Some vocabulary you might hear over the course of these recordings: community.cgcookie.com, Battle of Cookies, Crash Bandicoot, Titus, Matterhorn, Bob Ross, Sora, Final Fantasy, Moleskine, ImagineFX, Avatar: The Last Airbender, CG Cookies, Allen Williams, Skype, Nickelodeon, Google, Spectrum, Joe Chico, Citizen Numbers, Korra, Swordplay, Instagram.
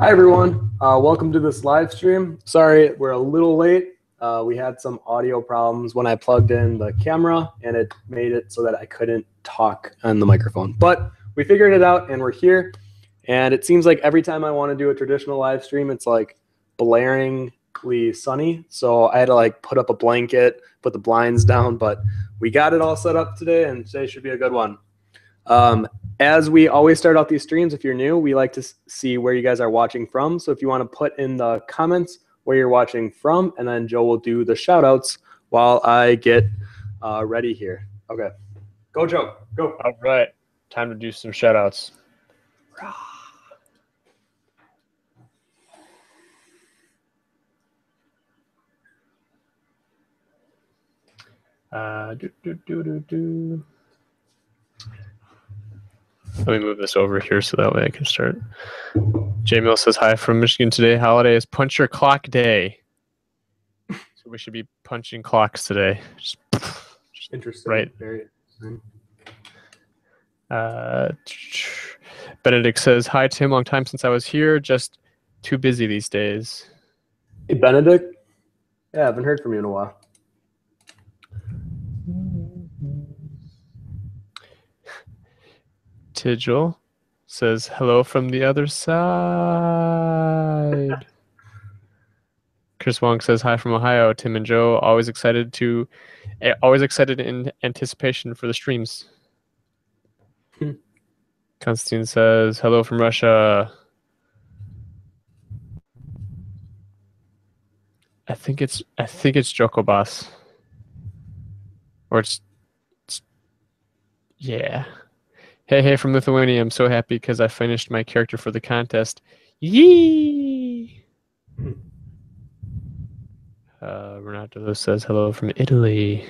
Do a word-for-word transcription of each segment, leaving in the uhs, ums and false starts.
Hi everyone, uh, welcome to this live stream. Sorry we're a little late. Uh, we had some audio problems when I plugged in the camera and it made it so that I couldn't talk on the microphone. But we figured it out and we're here. And it seems like every time I want to do a traditional live stream, it's like blaringly sunny. So I had to like put up a blanket, put the blinds down, but we got it all set up today and today should be a good one. Um, As we always start off these streams, if you're new, we like to see where you guys are watching from. So if you want to put in the comments where you're watching from, and then Joe will do the shout outs while I get uh, ready here. Okay. Go, Joe. Go. All right. Time to do some shout outs. Uh, do, do, do, do, do. Let me move this over here so that way I can start. J-Mill says, hi from Michigan today. Holiday is punch your clock day. So we should be punching clocks today. Just, just interesting. Right. Very interesting. Uh, Benedict says, hi, Tim. Long time since I was here. Just too busy these days. Hey, Benedict. Yeah, I haven't heard from you in a while. Tigil says, hello from the other side. Chris Wong says, hi from Ohio. Tim and Joe, always excited to, always excited in anticipation for the streams. Hmm. Constantine says, hello from Russia. I think it's, I think it's Jokobas. Or it's, it's yeah. Hey, hey, from Lithuania, I'm so happy because I finished my character for the contest. Yee! Uh, Renato says, hello from Italy.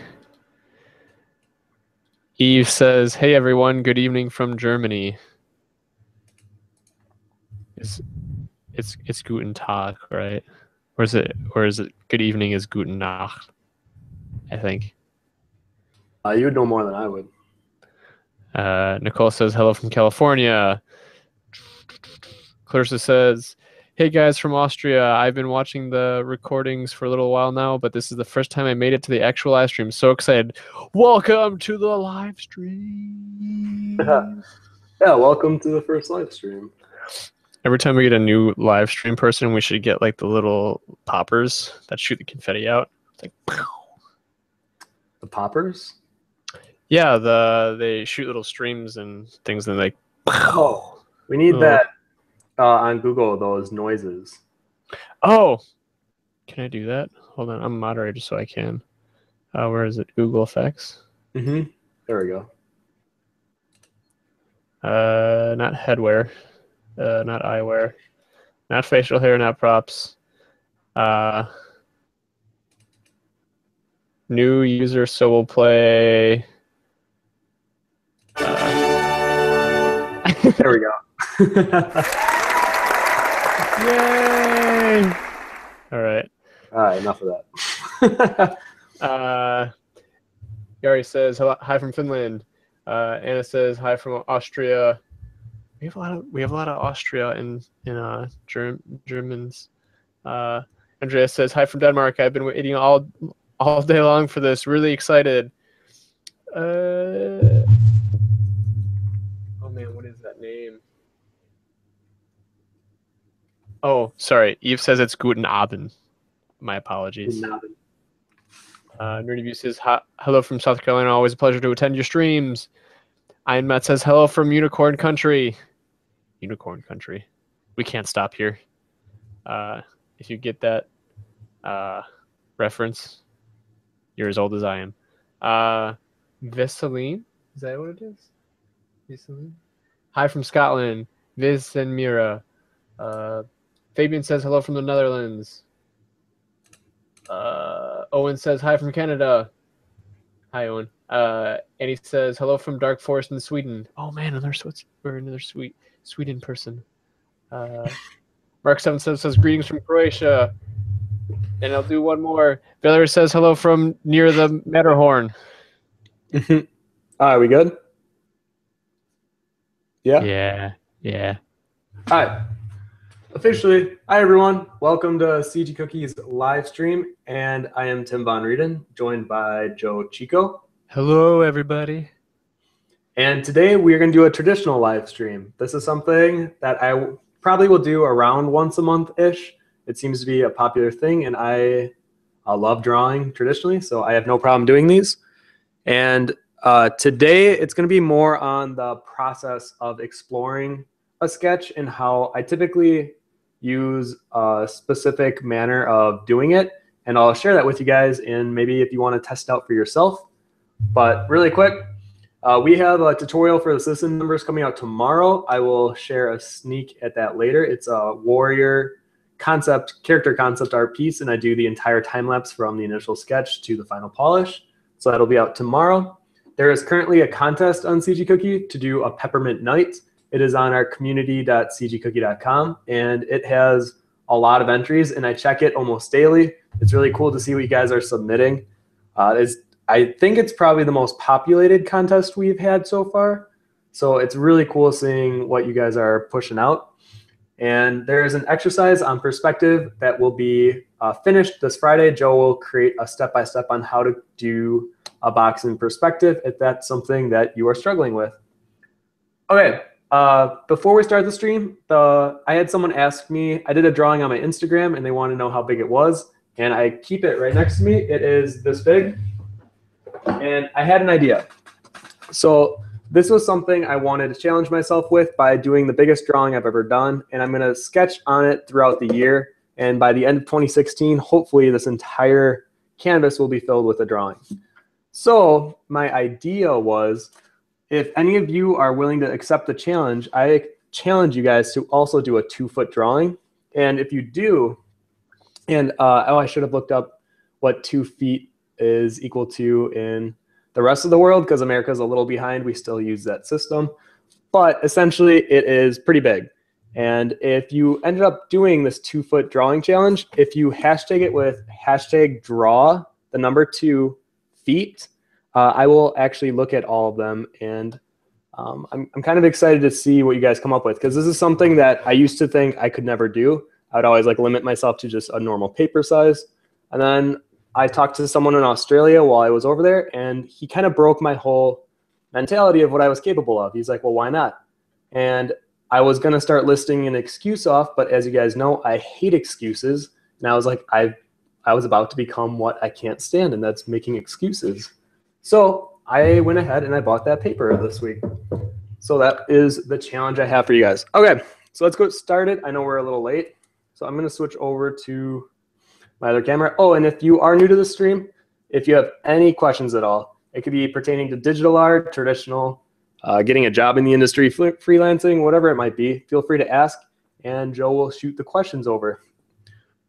Eve says, hey, everyone, good evening from Germany. It's, it's, it's Guten Tag, right? Or is it, or is it good evening is Guten Nacht, I think. Uh, you would know more than I would. Uh, Nicole says, hello from California. Clarissa says, hey guys from Austria. I've been watching the recordings for a little while now, but this is the first time I made it to the actual live stream. So excited. Welcome to the live stream. Yeah, yeah, welcome to the first live stream. Every time we get a new live stream person, we should get like the little poppers that shoot the confetti out. It's like, pow. The poppers? Yeah, the they shoot little streams and things, and like, oh, we need oh. that uh, on Google. Those noises. Oh, can I do that? Hold on, I'm a moderator, so I can. Uh, where is it? Google F X. Mm-hmm. There we go. Uh, not headwear, uh, not eyewear, not facial hair, not props. Uh, new user, so we'll play. There we go. Yay! All right. All right, enough of that. uh, Yari says, hello, hi from Finland. Uh, Anna says, hi from Austria. We have a lot of, we have a lot of Austria in, in uh, Germ Germans. Uh, Andrea says, hi from Denmark. I've been waiting all, all day long for this. Really excited. Uh... name. Oh, sorry. Eve says it's Guten Abend. My apologies. Guten Abend. Uh, Nerdview says, hello from South Carolina. Always a pleasure to attend your streams. Ian Matt says, hello from Unicorn Country. Unicorn Country. We can't stop here. Uh, if you get that uh, reference, you're as old as I am. Uh, Veseline? Is that what it is? Veseline? Hi from Scotland, Viz and Mira. Uh, Fabian says hello from the Netherlands. Uh, Owen says hi from Canada. Hi, Owen. Uh, and he says hello from Dark Forest in Sweden. Oh man, another Swiss or another sweet Sweden person. Uh, Mark Seven says, says greetings from Croatia. And I'll do one more. Valerie says hello from near the Matterhorn. Are we good? Yeah. Yeah. Yeah. All right. Officially, hi everyone. Welcome to C G Cookies live stream, and I am Tim Von Rueden, joined by Joe Chico. Hello, everybody. And today we are going to do a traditional live stream. This is something that I probably will do around once a month-ish. It seems to be a popular thing, and I, I love drawing traditionally, so I have no problem doing these. And uh, today it's going to be more on the process of exploring a sketch and how I typically use a specific manner of doing it, and I'll share that with you guys, and maybe if you want to test out for yourself. But really quick, uh, we have a tutorial for the Citizen Numbers coming out tomorrow. I will share a sneak at that later. It's a warrior concept, character concept art piece, and I do the entire time lapse from the initial sketch to the final polish. So that'll be out tomorrow. There is currently a contest on C G Cookie to do a peppermint night. It is on our community dot c g cookie dot com, and it has a lot of entries, and I check it almost daily. It's really cool to see what you guys are submitting. Uh, it's, I think it's probably the most populated contest we've had so far, so it's really cool seeing what you guys are pushing out. And there is an exercise on perspective that will be uh, finished this Friday. Joe will create a step-by-step on how to do a box in perspective if that's something that you are struggling with. Okay. Uh, before we start the stream, the, I had someone ask me, I did a drawing on my Instagram, and they want to know how big it was, and I keep it right next to me. It is this big, and I had an idea. So this was something I wanted to challenge myself with by doing the biggest drawing I've ever done, and I'm going to sketch on it throughout the year, and by the end of twenty sixteen, hopefully this entire canvas will be filled with a drawing. So my idea was, if any of you are willing to accept the challenge, I challenge you guys to also do a two-foot drawing. And if you do, and uh, oh, I should have looked up what two feet is equal to in the rest of the world, because America's a little behind. We still use that system. But essentially, it is pretty big. And if you ended up doing this two-foot drawing challenge, if you hashtag it with hashtag draw the number two feet, Uh, I will actually look at all of them, and um, I'm, I'm kind of excited to see what you guys come up with, because this is something that I used to think I could never do. I would always like limit myself to just a normal paper size. And then I talked to someone in Australia while I was over there, and he kind of broke my whole mentality of what I was capable of. He's like, well, why not? And I was going to start listing an excuse off, but as you guys know, I hate excuses. And I was like, I, I was about to become what I can't stand, and that's making excuses. So I went ahead and I bought that paper this week. So that is the challenge I have for you guys. Okay, so let's go start it. I know we're a little late, so I'm going to switch over to my other camera. Oh, and if you are new to the stream, if you have any questions at all, it could be pertaining to digital art, traditional, uh, getting a job in the industry, freelancing, whatever it might be, feel free to ask, and Joe will shoot the questions over.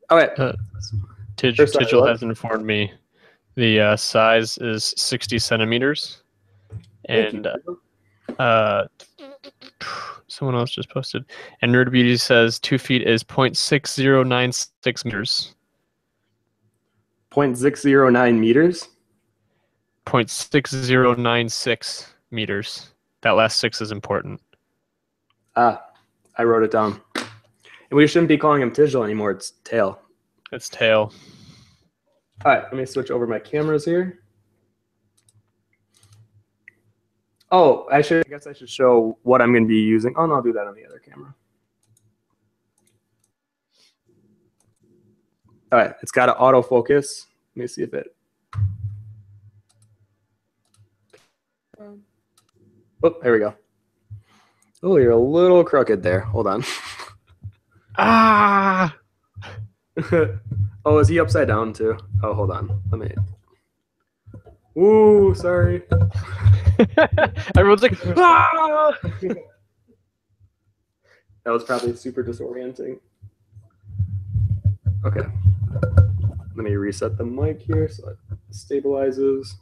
All right. Uh, Tijil has informed me. The uh, size is sixty centimeters, and uh, someone else just posted. And Nerd Beauty says two feet is zero point six zero nine six meters. zero point six zero nine meters? zero point six zero nine six meters. That last six is important. Ah, I wrote it down. And we shouldn't be calling him Tijil anymore. It's Tail. It's Tail. All right, let me switch over my cameras here. Oh, I should. I guess I should show what I'm going to be using. Oh, no, I'll do that on the other camera. All right, it's got an autofocus. Let me see if it. Oh, there we go. Oh, you're a little crooked there. Hold on. Ah. Oh, is he upside down too? Oh, hold on. Let me. Ooh, sorry. Everyone's like, ah! That was probably super disorienting. Okay. Let me reset the mic here so it stabilizes.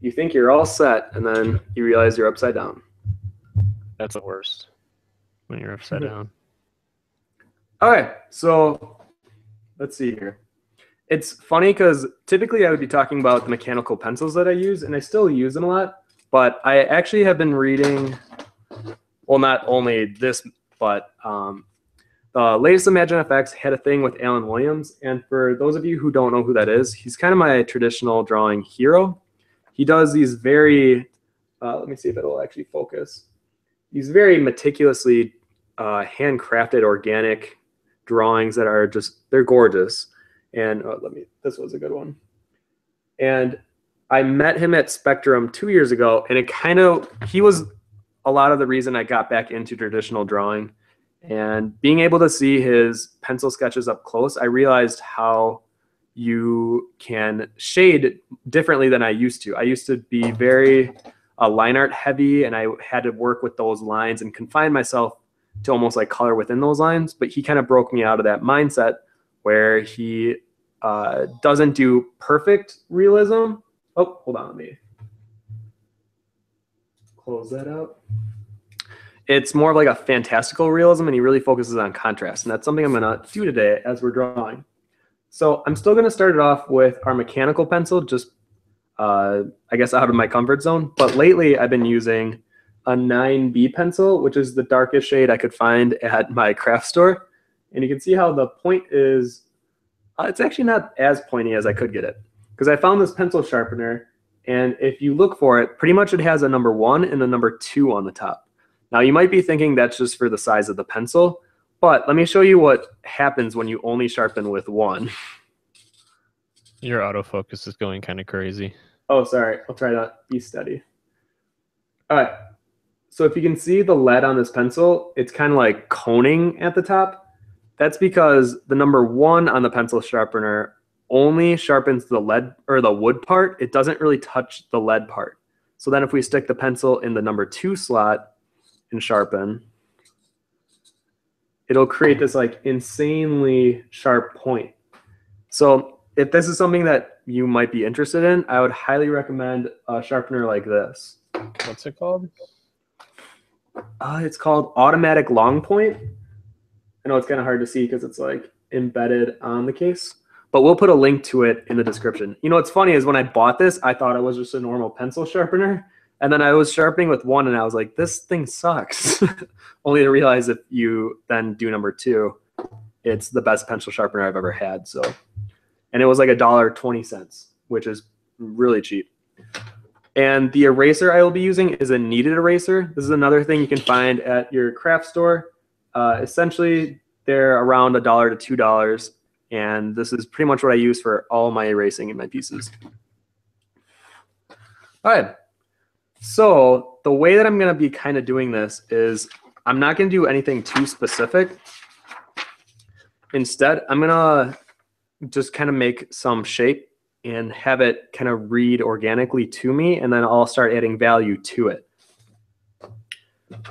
You think you're all set, and then you realize you're upside down. That's the worst, when you're upside down. All right, so let's see here. It's funny because typically I would be talking about the mechanical pencils that I use, and I still use them a lot, but I actually have been reading, well, not only this But um, the latest ImagineFX had a thing with Allen Williams. And for those of you who don't know who that is, he's kind of my traditional drawing hero. He does these very, uh, let me see if it'll actually focus. These very meticulously uh, handcrafted organic drawings that are just, they're gorgeous. And uh, let me, this was a good one. And I met him at Spectrum two years ago, and it kind of, he was a lot of the reason I got back into traditional drawing. And being able to see his pencil sketches up close, I realized how you can shade differently than I used to. I used to be very uh, line art heavy, and I had to work with those lines and confine myself to almost like color within those lines. But he kind of broke me out of that mindset where he uh, doesn't do perfect realism. Oh, hold on, let me close that up. It's more of like a fantastical realism, and he really focuses on contrast. And that's something I'm going to do today as we're drawing. So I'm still going to start it off with our mechanical pencil, just, uh, I guess, out of my comfort zone. But lately, I've been using a nine B pencil, which is the darkest shade I could find at my craft store. And you can see how the point is, uh, it's actually not as pointy as I could get it. Because I found this pencil sharpener, and if you look for it, pretty much it has a number one and a number two on the top. Now, you might be thinking that's just for the size of the pencil, but let me show you what happens when you only sharpen with one. Your autofocus is going kind of crazy. Oh, sorry. I'll try to be steady. All right. So if you can see the lead on this pencil, it's kind of like coning at the top. That's because the number one on the pencil sharpener only sharpens the lead or the wood part. It doesn't really touch the lead part. So then if we stick the pencil in the number two slot and sharpen, it'll create this like insanely sharp point. So if this is something that you might be interested in, I would highly recommend a sharpener like this. What's it called? Uh, it's called Automatic Long Point. I know it's kind of hard to see because it's like embedded on the case, but we'll put a link to it in the description. You know, what's funny is when I bought this, I thought it was just a normal pencil sharpener. And then I was sharpening with one, and I was like, this thing sucks. Only to realize if you then do number two, it's the best pencil sharpener I've ever had. So, and it was like a dollar twenty cents, which is really cheap. And the eraser I will be using is a kneaded eraser. This is another thing you can find at your craft store. Uh, essentially, they're around a dollar to two dollars, and this is pretty much what I use for all my erasing in my pieces. All right. So the way that I'm going to be kind of doing this is I'm not going to do anything too specific. Instead, I'm going to just kind of make some shape and have it kind of read organically to me, and then I'll start adding value to it.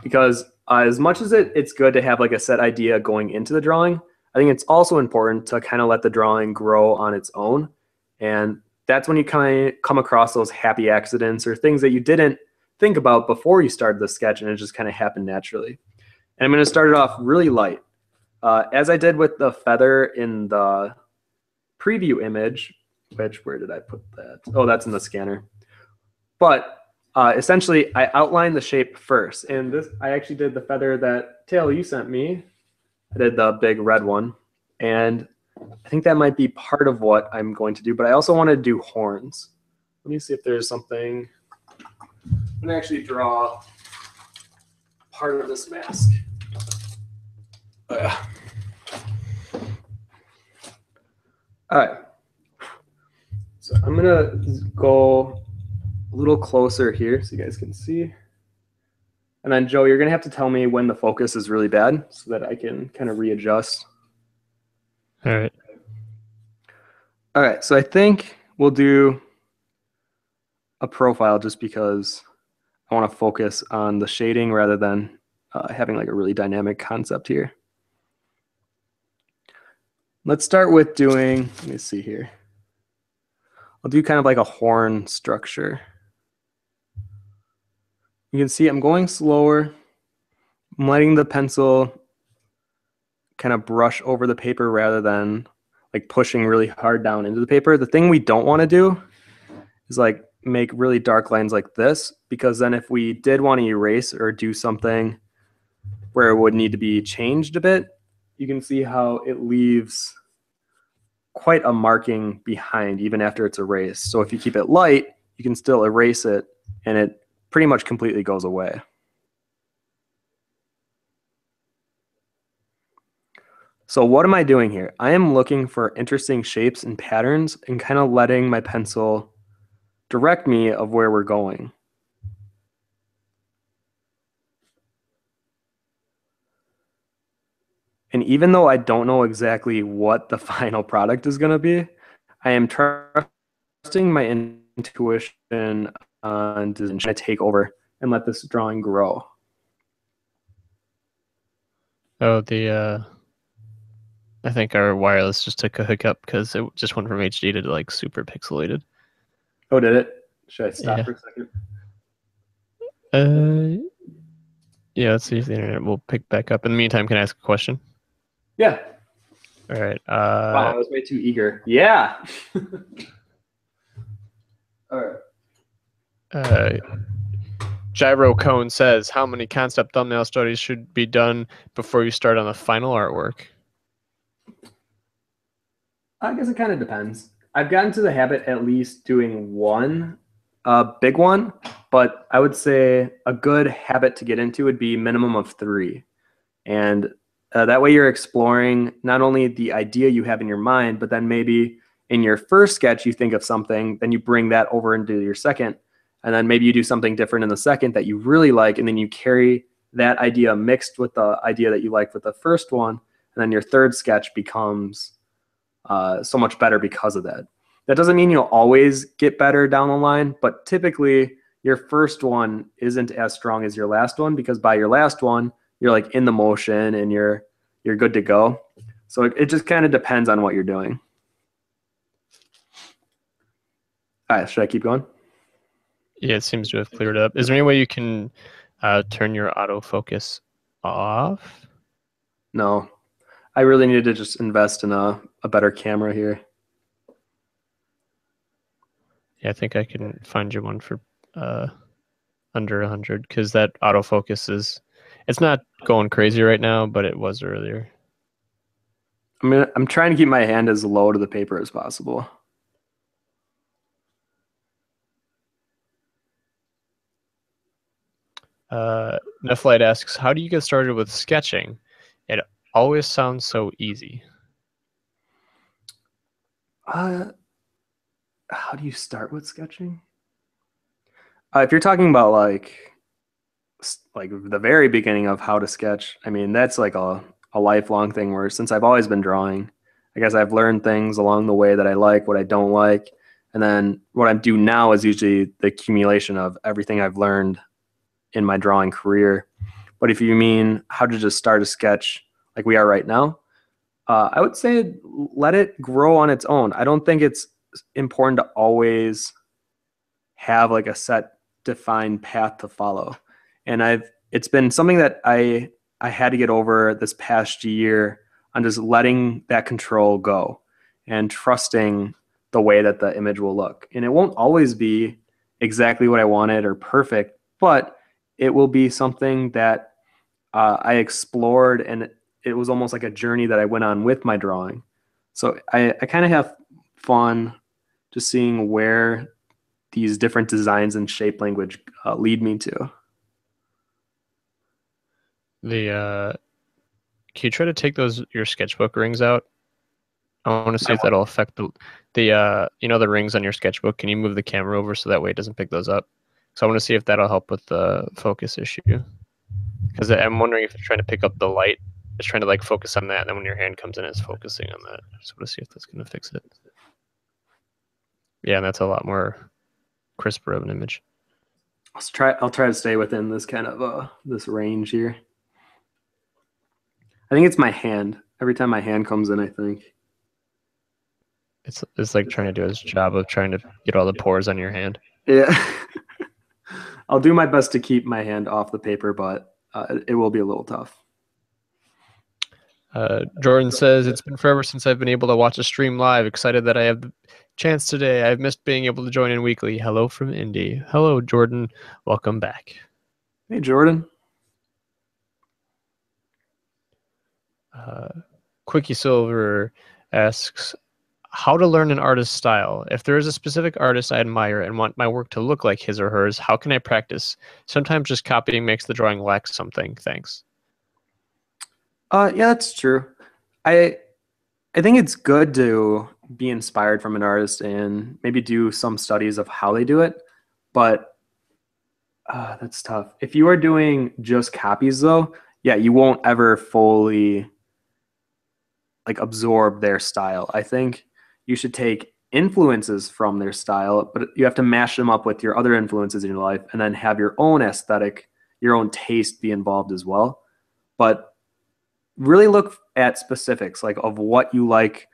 Because uh, as much as it, it's good to have like a set idea going into the drawing, I think it's also important to kind of let the drawing grow on its own. And that's when you kind of come across those happy accidents or things that you didn't think about before you started the sketch, and it just kind of happened naturally. And I'm going to start it off really light. Uh, as I did with the feather in the preview image, which, where did I put that? Oh, that's in the scanner. But uh, essentially, I outlined the shape first. And this, I actually did the feather that, Taylor, you sent me. I did the big red one. And I think that might be part of what I'm going to do, but I also want to do horns. Let me see if there's something. I'm going to actually draw part of this mask. Ugh. All right. So I'm going to go a little closer here so you guys can see. And then, Joe, you're going to have to tell me when the focus is really bad so that I can kind of readjust. All right. All right. So I think we'll do a profile just because I want to focus on the shading rather than uh, having like a really dynamic concept here. Let's start with doing, let me see here. I'll do kind of like a horn structure. You can see I'm going slower. I'm letting the pencil kind of brush over the paper rather than like pushing really hard down into the paper. The thing we don't want to do is like make really dark lines like this, because then if we did want to erase or do something where it would need to be changed a bit, you can see how it leaves quite a marking behind even after it's erased. So if you keep it light, you can still erase it and it pretty much completely goes away. So what am I doing here? I am looking for interesting shapes and patterns and kind of letting my pencil direct me of where we're going. And even though I don't know exactly what the final product is going to be, I am trusting my intuition on design to take over and let this drawing grow. Oh, the... Uh... I think our wireless just took a hiccup because it just went from H D to like super pixelated. Oh, did it? Should I stop yeah. for a second? Uh, yeah, let's see if the internet will pick back up. In the meantime, can I ask a question? Yeah. All right. Uh, wow, I was way too eager. Yeah. All right. Uh, Gyro Cone says, how many concept thumbnail studies should be done before you start on the final artwork? I guess it kind of depends. I've gotten to the habit at least doing one uh, big one, but I would say a good habit to get into would be minimum of three. And uh, that way you're exploring not only the idea you have in your mind, but then maybe in your first sketch you think of something, then you bring that over into your second, and then maybe you do something different in the second that you really like, and then you carry that idea mixed with the idea that you liked with the first one, and then your third sketch becomes... Uh, so much better because of that. That doesn't mean you'll always get better down the line, but typically your first one isn't as strong as your last one, because by your last one you're like in the motion and you're you're good to go. So it, it just kind of depends on what you're doing. All right, should I keep going? Yeah, it seems to have cleared up. Is there any way you can uh, turn your autofocus off? No. I really need to just invest in a, a better camera here. Yeah, I think I can find you one for uh, under one hundred, because that autofocus is, it's not going crazy right now, but it was earlier. I mean, I'm trying to keep my hand as low to the paper as possible. Uh, Neflight asks, how do you get started with sketching? It always sounds so easy. Uh, how do you start with sketching? Uh, if you're talking about like, like the very beginning of how to sketch, I mean, that's like a, a lifelong thing where since I've always been drawing, I guess I've learned things along the way that I like, what I don't like. And then what I do now is usually the accumulation of everything I've learned in my drawing career. But if you mean how to just start a sketch, like we are right now, uh, I would say let it grow on its own. I don't think it's important to always have like a set defined path to follow. And I've it's been something that I I had to get over this past year on just letting that control go and trusting the way that the image will look. And it won't always be exactly what I wanted or perfect, but it will be something that uh, I explored, and it was almost like a journey that I went on with my drawing. So I, I kind of have fun just seeing where these different designs and shape language uh, lead me to. The uh, can you try to take those your sketchbook rings out? I want to see I if that'll affect the, the uh, you know, the rings on your sketchbook. Can you move the camera over so that way it doesn't pick those up? So I want to see if that'll help with the focus issue. Because I'm wondering if they're trying to pick up the light. It's trying to like focus on that, and then when your hand comes in, it's focusing on that. I just want to see if that's going to fix it. Yeah, and that's a lot more crisper of an image. I'll try. I'll try to stay within this kind of uh, this range here. I think it's my hand. Every time my hand comes in, I think it's it's like trying to do its job of trying to get all the pores on your hand. Yeah, I'll do my best to keep my hand off the paper, but uh, it, it will be a little tough. Uh, Jordan says, it's been forever since I've been able to watch a stream live. Excited that I have the chance today. I've missed being able to join in weekly. Hello from Indy. Hello, Jordan. Welcome back. Hey, Jordan. Uh, Quicksilver asks, how to learn an artist's style. If there is a specific artist I admire and want my work to look like his or hers, how can I practice? Sometimes just copying makes the drawing lack something. Thanks. Uh, yeah, that's true. I I think it's good to be inspired from an artist and maybe do some studies of how they do it, but uh, that's tough. If you are doing just copies, though, yeah, you won't ever fully like absorb their style. I think you should take influences from their style, but you have to mash them up with your other influences in your life and then have your own aesthetic, your own taste be involved as well. But really look at specifics, like of what you like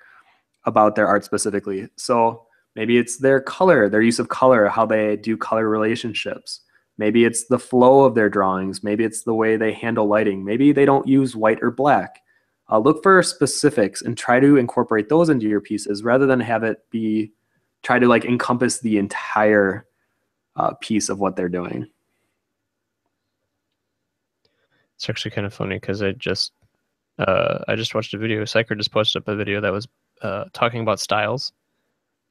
about their art specifically. So maybe it's their color, their use of color, how they do color relationships. Maybe it's the flow of their drawings. Maybe it's the way they handle lighting. Maybe they don't use white or black. Uh, look for specifics and try to incorporate those into your pieces rather than have it be, try to like encompass the entire uh, piece of what they're doing. It's actually kind of funny because I just, uh, I just watched a video. Sycra just posted up a video that was uh, talking about styles.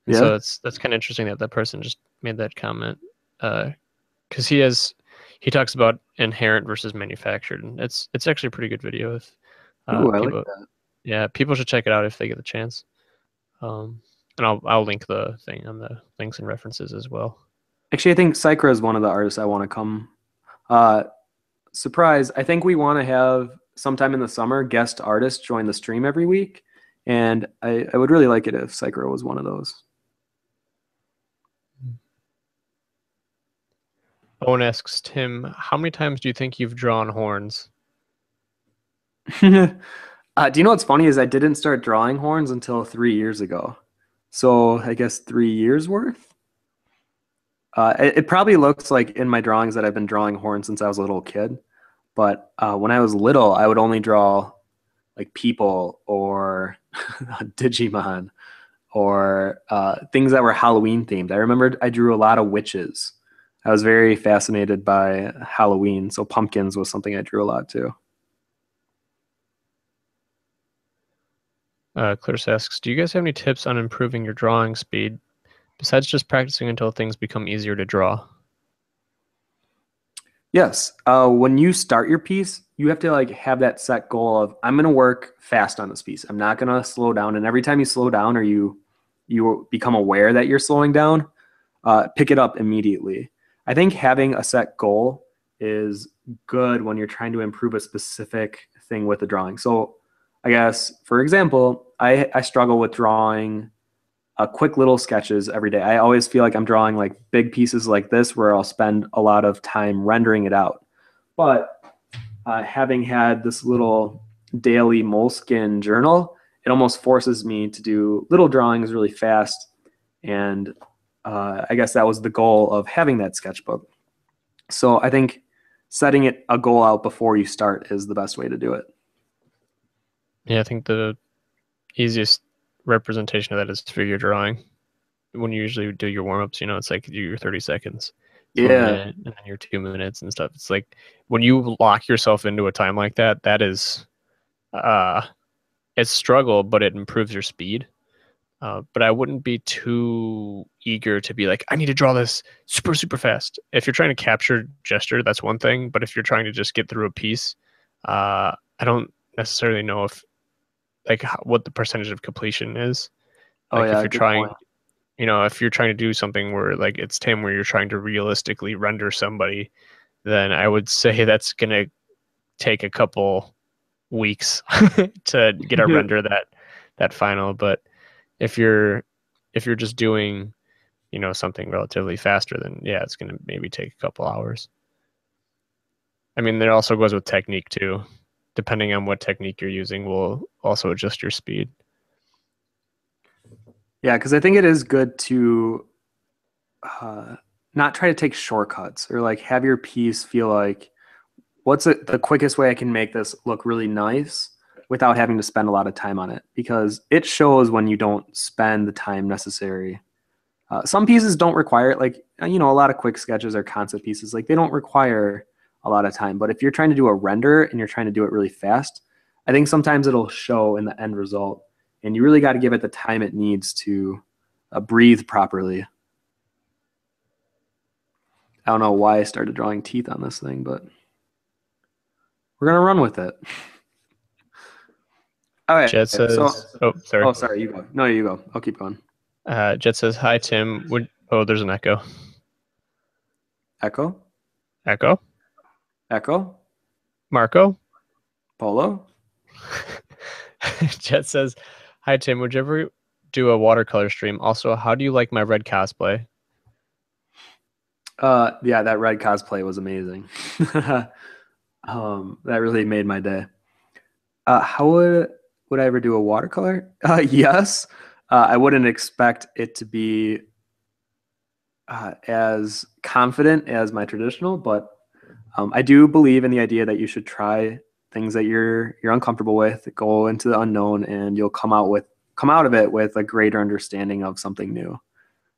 Yeah. So it's, that's kind of interesting that that person just made that comment because uh, he has, he talks about inherent versus manufactured, and it's, it's actually a pretty good video. If, Uh, Ooh, I people, like that. Yeah, people should check it out if they get the chance. Um, and I'll I'll link the thing on the links and references as well. Actually, I think Sycra is one of the artists I want to come. Uh, surprise! I think we want to have sometime in the summer guest artists join the stream every week, and I I would really like it if Sycra was one of those. Owen asks, Tim, how many times do you think you've drawn horns? uh, do you know what's funny is I didn't start drawing horns until three years ago. So I guess three years worth. Uh, it, it probably looks like in my drawings that I've been drawing horns since I was a little kid. But uh, when I was little, I would only draw like people or Digimon or uh, things that were Halloween themed. I remember I drew a lot of witches. I was very fascinated by Halloween. So pumpkins was something I drew a lot too. Uh, Clarice asks, do you guys have any tips on improving your drawing speed besides just practicing until things become easier to draw? Yes. Uh, when you start your piece, you have to like have that set goal of, I'm going to work fast on this piece. I'm not going to slow down. And every time you slow down or you you become aware that you're slowing down, uh, pick it up immediately. I think having a set goal is good when you're trying to improve a specific thing with the drawing. So I guess, for example, I, I struggle with drawing uh, quick little sketches every day. I always feel like I'm drawing like big pieces like this where I'll spend a lot of time rendering it out. But uh, having had this little daily Moleskine journal, it almost forces me to do little drawings really fast. And uh, I guess that was the goal of having that sketchbook. So I think setting it a goal out before you start is the best way to do it. Yeah, I think the easiest representation of that is through your drawing. When you usually do your warm-ups, you know, it's like your thirty seconds. Yeah. Minute, and then your two minutes and stuff. It's like when you lock yourself into a time like that, that is, uh, it's struggle, but it improves your speed. Uh, but I wouldn't be too eager to be like, I need to draw this super, super fast. If you're trying to capture gesture, that's one thing. But if you're trying to just get through a piece, uh, I don't necessarily know if like how, what the percentage of completion is. Like oh, yeah, if you're trying point. You know, if you're trying to do something where like it's Tim where you're trying to realistically render somebody, then I would say that's gonna take a couple weeks to get a render that that final. But if you're if you're just doing, you know, something relatively faster, then yeah, it's gonna maybe take a couple hours. I mean, there also goes with technique too. Depending on what technique you're using will also adjust your speed. Yeah, because I think it is good to uh, not try to take shortcuts or like have your piece feel like, what's a, the quickest way I can make this look really nice without having to spend a lot of time on it, because it shows when you don't spend the time necessary. Uh, some pieces don't require it. Like, you know, a lot of quick sketches or concept pieces, like they don't require a lot of time. But if you're trying to do a render and you're trying to do it really fast, I think sometimes it'll show in the end result, and you really got to give it the time it needs to uh, breathe properly. I don't know why I started drawing teeth on this thing, but we're going to run with it. All right. Jet says, so, oh, sorry. Oh, sorry, you go. No, you go. I'll keep going. Uh, Jet says, hi, Tim. Would, oh, there's an echo. Echo? Echo? Echo? Marco? Polo? Jet says, hi, Tim. Would you ever do a watercolor stream? Also, how do you like my red cosplay? Uh, yeah, that red cosplay was amazing. um, that really made my day. Uh, how would, would I ever do a watercolor? Uh, yes. Uh, I wouldn't expect it to be uh, as confident as my traditional, but um, I do believe in the idea that you should try things that you're you're uncomfortable with, go into the unknown, and you'll come out with come out of it with a greater understanding of something new.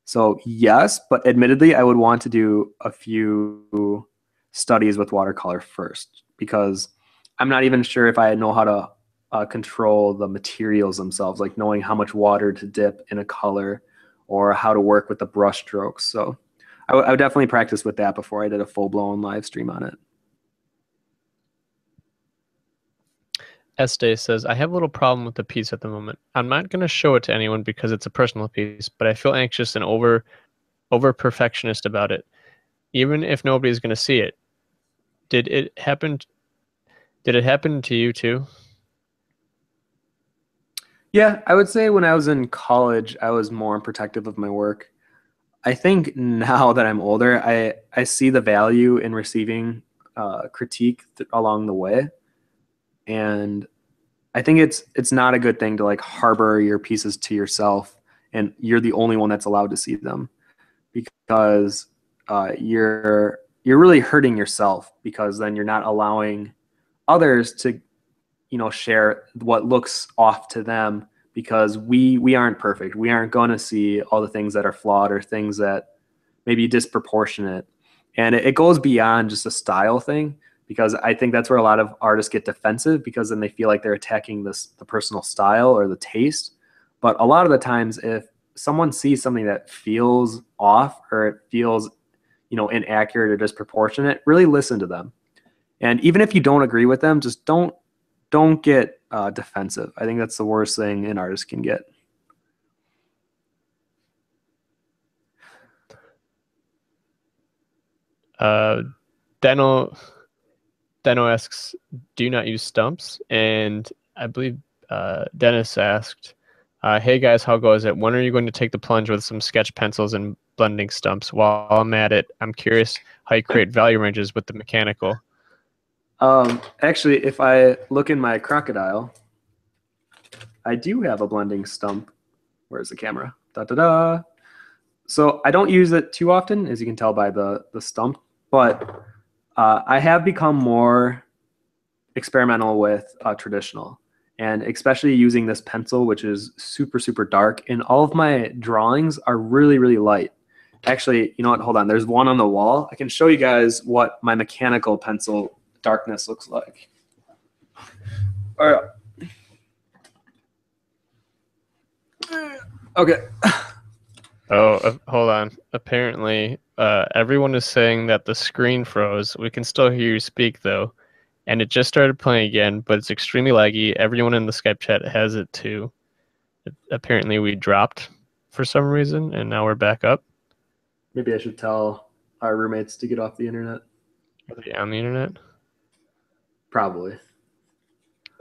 So yes, but admittedly, I would want to do a few studies with watercolor first, because I'm not even sure if I know how to uh, control the materials themselves, like knowing how much water to dip in a color or how to work with the brush strokes. So I, I would definitely practice with that before I did a full-blown live stream on it. Este says, I have a little problem with the piece at the moment. I'm not going to show it to anyone because it's a personal piece, but I feel anxious and over, over perfectionist about it, even if nobody's going to see it. Did it happen? Did it happen to you too? Yeah, I would say when I was in college, I was more protective of my work. I think now that I'm older, I, I see the value in receiving uh, critique th- along the way. And I think it's it's not a good thing to like harbor your pieces to yourself and you're the only one that's allowed to see them, because uh, you're you're really hurting yourself, because then you're not allowing others to, you know, share what looks off to them, because we we aren't perfect. We aren't going to see all the things that are flawed or things that may be disproportionate. And it, it goes beyond just a style thing, because I think that's where a lot of artists get defensive, because then they feel like they're attacking this the personal style or the taste. But a lot of the times, if someone sees something that feels off or it feels, you know, inaccurate or disproportionate, really listen to them. And even if you don't agree with them, just don't don't get uh, defensive. I think that's the worst thing an artist can get. Uh, Daniel. Deno asks, do you not use stumps? And I believe uh, Dennis asked, uh, hey guys, how goes it? When are you going to take the plunge with some sketch pencils and blending stumps? While I'm at it, I'm curious how you create value ranges with the mechanical. Um, actually, if I look in my crocodile, I do have a blending stump. Where's the camera? Da-da-da. So I don't use it too often, as you can tell by the, the stump, but Uh, I have become more experimental with uh, traditional, and especially using this pencil, which is super, super dark. And all of my drawings are really, really light. Actually, you know what? Hold on. There's one on the wall. I can show you guys what my mechanical pencil darkness looks like. All right. Okay. Oh, uh, hold on. Apparently, uh, everyone is saying that the screen froze. We can still hear you speak, though. And it just started playing again, but it's extremely laggy. Everyone in the Skype chat has it, too. It, apparently, we dropped for some reason, and now we're back up. Maybe I should tell our roommates to get off the internet. Are they on the internet? Probably.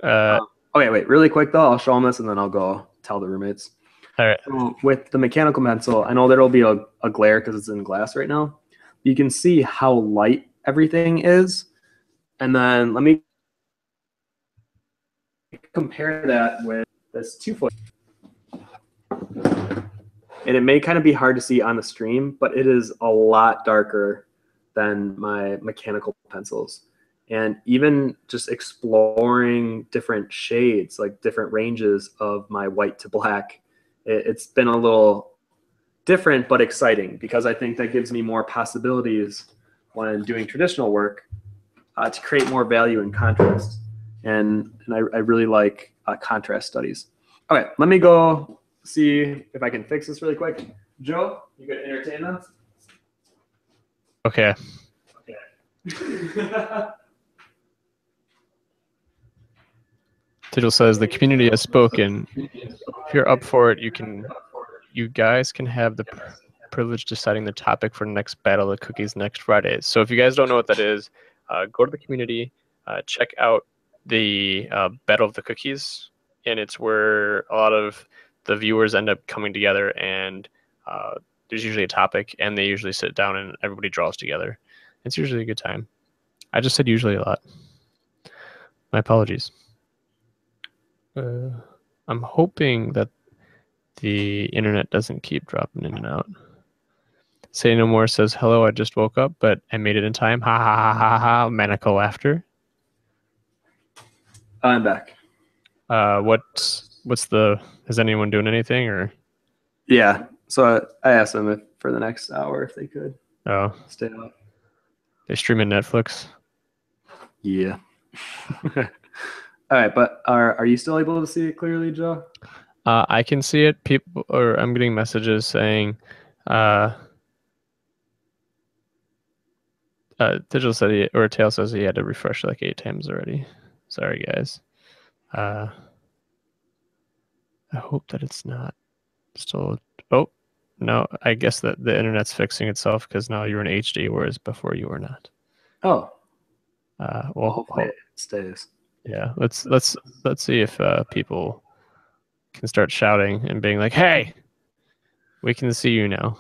Uh, um, okay, wait. Really quick, though. I'll show them this, and then I'll go tell the roommates. All right. So with the mechanical pencil, I know there'll be a, a glare because it's in glass right now. You can see how light everything is. And then let me compare that with this two foot. And it may kind of be hard to see on the stream, but it is a lot darker than my mechanical pencils. And even just exploring different shades, like different ranges of my white to black, it's been a little different but exciting, because I think that gives me more possibilities when doing traditional work uh, to create more value and contrast. and and I, I really like uh, contrast studies. Okay, let me go see if I can fix this really quick. Joe, you gonna entertain us? Okay. Okay. Tittle says the community has spoken. If you're up for it, you can, you guys can have the pr privilege deciding the topic for next Battle of Cookies next Friday. So if you guys don't know what that is, uh, go to the community, uh, check out the uh, Battle of the Cookies, and it's where a lot of the viewers end up coming together, and uh, there's usually a topic, and they usually sit down and everybody draws together. It's usually a good time. I just said usually a lot. My apologies. Uh, I'm hoping that the internet doesn't keep dropping in and out. Say No More says, hello, I just woke up, but I made it in time. Ha ha ha ha ha, maniacal laughter. I'm back. Uh, what, what's the, is anyone doing anything or? Yeah, so I, I asked them if, for the next hour if they could oh. stay up. They streaming Netflix? Yeah. All right, but are are you still able to see it clearly, Joe? Uh, I can see it. People, or I'm getting messages saying, uh, uh, Digital said he, or Tail says he had to refresh like eight times already. Sorry, guys. Uh, I hope that it's not still. Oh no, I guess that the internet's fixing itself because now you're in H D, whereas before you were not. Oh. Uh, well, hopefully it stays. Yeah, let's let's let's see if uh, people can start shouting and being like, "Hey, we can see you now."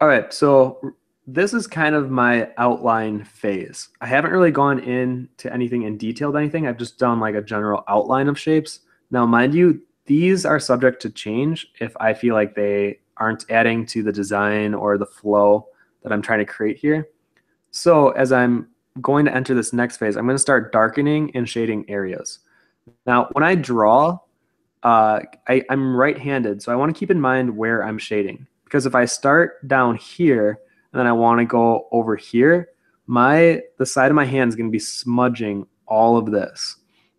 All right, so this is kind of my outline phase. I haven't really gone into anything in detail, anything. I've just done like a general outline of shapes. Now, mind you, these are subject to change if I feel like they aren't adding to the design or the flow that I'm trying to create here. So as I'm going to enter this next phase, I'm going to start darkening and shading areas. Now, when I draw, uh, I, I'm right-handed, so I want to keep in mind where I'm shading. Because if I start down here and then I want to go over here, my the side of my hand is going to be smudging all of this.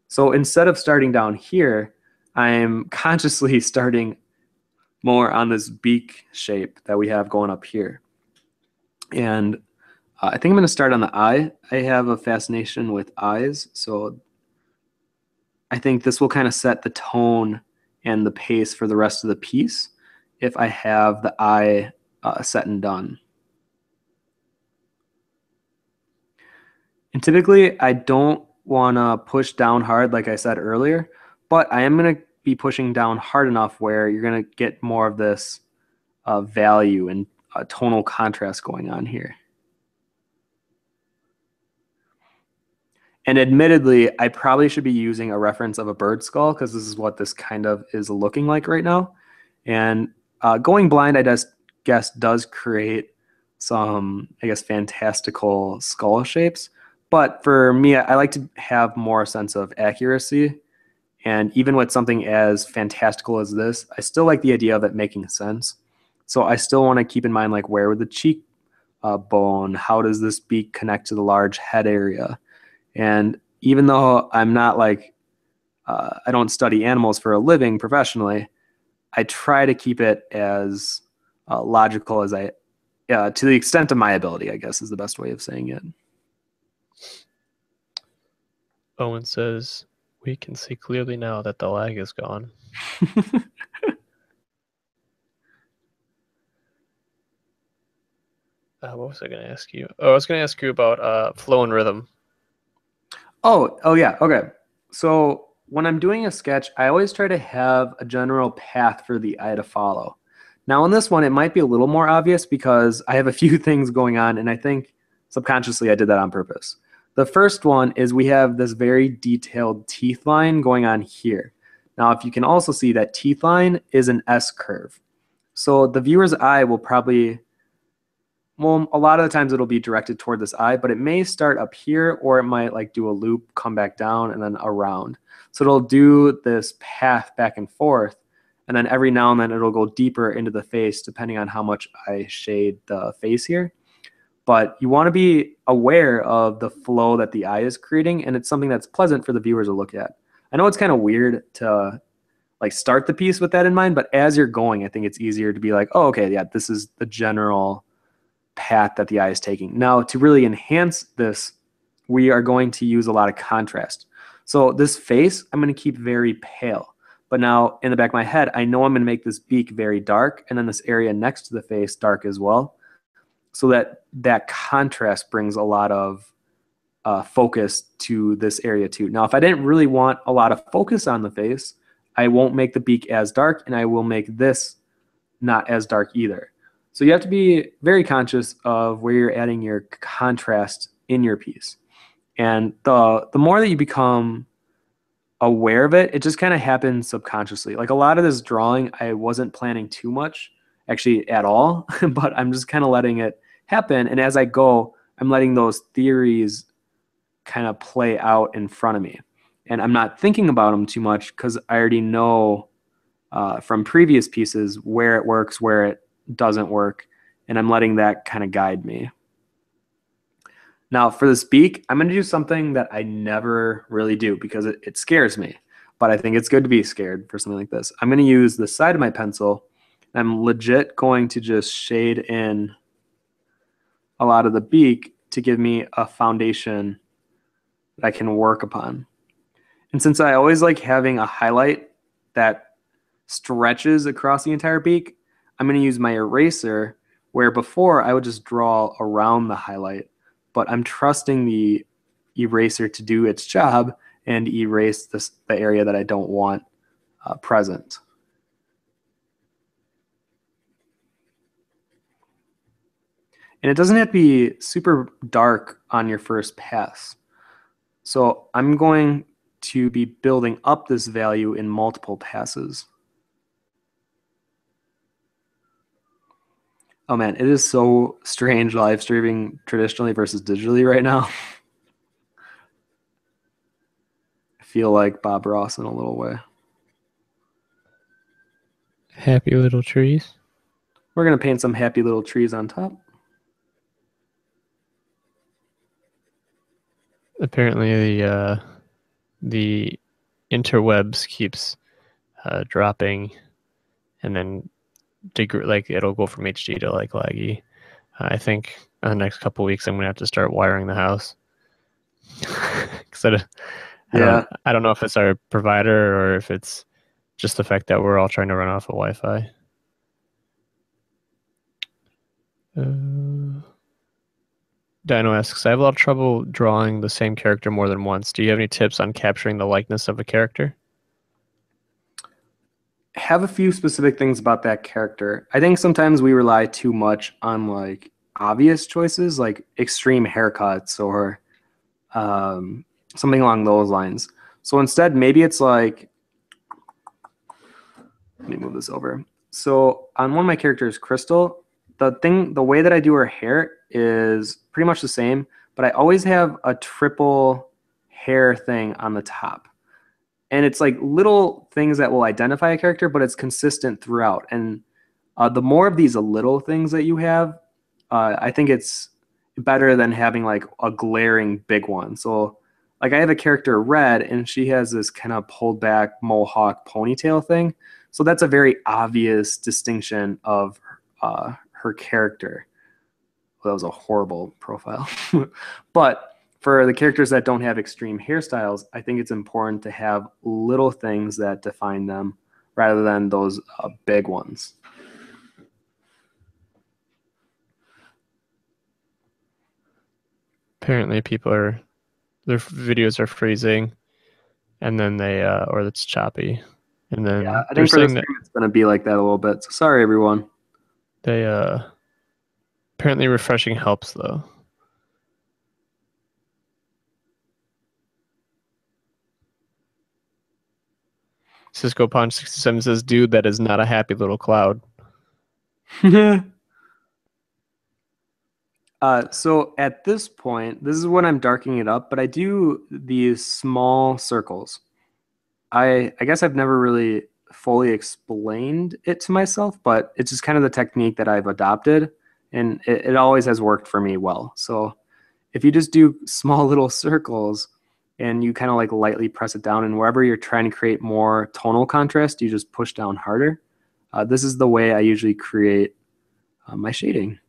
So instead of starting down here, I'm consciously starting more on this beak shape that we have going up here. And Uh, I think I'm going to start on the eye. I have a fascination with eyes, so I think this will kind of set the tone and the pace for the rest of the piece if I have the eye uh, set and done. And typically, I don't want to push down hard, like I said earlier, but I am going to be pushing down hard enough where you're going to get more of this uh, value and uh, tonal contrast going on here. And admittedly, I probably should be using a reference of a bird skull because this is what this kind of is looking like right now. And uh, going blind, I just guess, does create some, I guess, fantastical skull shapes. But for me, I like to have more sense of accuracy. And even with something as fantastical as this, I still like the idea of it making sense. So I still want to keep in mind, like, where would the cheek uh, bone? How does this beak connect to the large head area? And even though I'm not like, uh, I don't study animals for a living professionally, I try to keep it as uh, logical as I, uh, to the extent of my ability, I guess is the best way of saying it. Owen says, we can see clearly now that the lag is gone. uh, what was I going to ask you? Oh, I was going to ask you about uh, flow and rhythm. Oh, oh yeah, okay. So when I'm doing a sketch, I always try to have a general path for the eye to follow. Now on this one, it might be a little more obvious because I have a few things going on, and I think subconsciously I did that on purpose. The first one is we have this very detailed teeth line going on here. Now if you can also see, that teeth line is an S curve. So the viewer's eye will probably, well, a lot of the times it'll be directed toward this eye, but it may start up here, or it might like do a loop, come back down, and then around. So it'll do this path back and forth, and then every now and then it'll go deeper into the face depending on how much I shade the face here. But you want to be aware of the flow that the eye is creating, and it's something that's pleasant for the viewers to look at. I know it's kind of weird to like start the piece with that in mind, but as you're going, I think it's easier to be like, oh, okay, yeah, this is the general path that the eye is taking. Now, to really enhance this, we are going to use a lot of contrast. So this face, I'm going to keep very pale. But now, in the back of my head, I know I'm going to make this beak very dark, and then this area next to the face dark as well, so that that contrast brings a lot of uh, focus to this area too. Now, if I didn't really want a lot of focus on the face, I won't make the beak as dark, and I will make this not as dark either. So you have to be very conscious of where you're adding your contrast in your piece. And the, the more that you become aware of it, it just kind of happens subconsciously. Like a lot of this drawing, I wasn't planning too much, actually at all, but I'm just kind of letting it happen. And as I go, I'm letting those theories kind of play out in front of me. And I'm not thinking about them too much because I already know uh, from previous pieces where it works, where it doesn't work, and I'm letting that kind of guide me. Now, for this beak, I'm going to do something that I never really do because it, it scares me. But I think it's good to be scared for something like this. I'm going to use the side of my pencil. I'm legit going to just shade in a lot of the beak to give me a foundation that I can work upon. And since I always like having a highlight that stretches across the entire beak, I'm going to use my eraser, where before I would just draw around the highlight. But I'm trusting the eraser to do its job and erase this, the area that I don't want uh, present. And it doesn't have to be super dark on your first pass. So I'm going to be building up this value in multiple passes. Oh man, it is so strange live streaming traditionally versus digitally right now. I feel like Bob Ross in a little way. Happy little trees. We're going to paint some happy little trees on top. Apparently the uh, the interwebs keeps uh, dropping and then degree, like it'll go from H D to like laggy. Uh, I think in the next couple weeks I'm gonna have to start wiring the house. Cause I, yeah. I don't, I don't know if it's our provider or if it's just the fact that we're all trying to run off of Wi-Fi. Uh, Dino asks, I have a lot of trouble drawing the same character more than once. Do you have any tips on capturing the likeness of a character? Have a few specific things about that character. I think sometimes we rely too much on like obvious choices, like extreme haircuts or um, something along those lines. So instead, maybe it's like, let me move this over. So on one of my characters, Crystal, the thing, the way that I do her hair is pretty much the same, but I always have a triple hair thing on the top. And it's like little things that will identify a character, but it's consistent throughout. And uh, the more of these little things that you have, uh, I think it's better than having like a glaring big one. So like I have a character Red, and she has this kind of pulled back mohawk ponytail thing. So that's a very obvious distinction of uh, her character. Well, that was a horrible profile. But for the characters that don't have extreme hairstyles, I think it's important to have little things that define them rather than those uh, big ones. Apparently people are, their videos are freezing and then they, uh, or it's choppy. And then yeah, I think for this that, stream it's going to be like that a little bit. So sorry, everyone. They, uh, apparently refreshing helps though. Cisco Punch sixty-seven says, dude, that is not a happy little cloud. uh, so at this point, this is when I'm darkening it up, but I do these small circles. I, I guess I've never really fully explained it to myself, but it's just kind of the technique that I've adopted. And it, it always has worked for me well. So if you just do small little circles and you kind of like lightly press it down, and wherever you're trying to create more tonal contrast, you just push down harder. Uh, this is the way I usually create uh, my shading.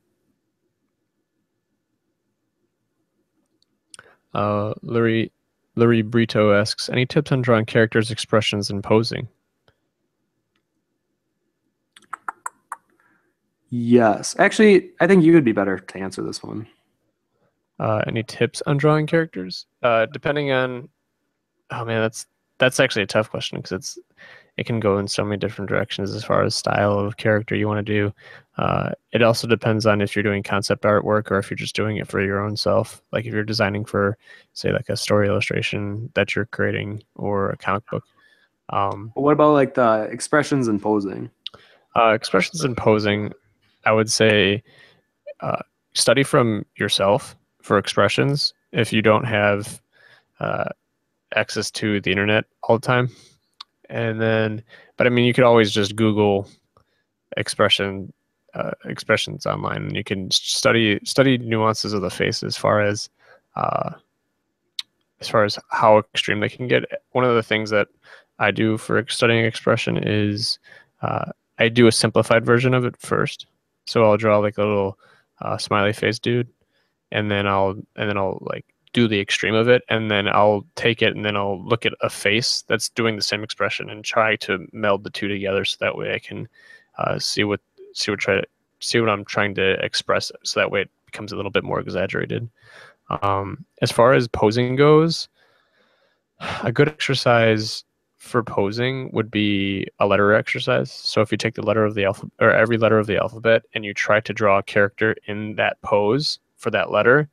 Uh, Larry, Larry Brito asks, any tips on drawing characters, expressions, and posing? Yes. Actually, I think you would be better to answer this one. Uh, any tips on drawing characters? Uh, depending on... Oh, man, that's that's actually a tough question, because it's it can go in so many different directions as far as style of character you want to do. Uh, it also depends on if you're doing concept artwork or if you're just doing it for your own self. Like if you're designing for, say, like a story illustration that you're creating or a comic book. Um, what about like the expressions and posing? Uh, expressions and posing, I would say uh, study from yourself for expressions if you don't have uh, access to the internet all the time. And then, but I mean, you could always just Google expression uh, expressions online, and you can study study nuances of the face as far as uh, as far as how extreme they can get. One of the things that I do for studying expression is uh, I do a simplified version of it first. So I'll draw like a little uh, smiley face dude, and then I'll and then I'll like do the extreme of it, and then I'll take it and then I'll look at a face that's doing the same expression and try to meld the two together, so that way I can uh, see what see what try to see what I'm trying to express. So that way it becomes a little bit more exaggerated. Um, as far as posing goes, a good exercise for posing would be a letter exercise. So if you take the letter of the alphabet, or every letter of the alphabet, and you try to draw a character in that pose for that letter,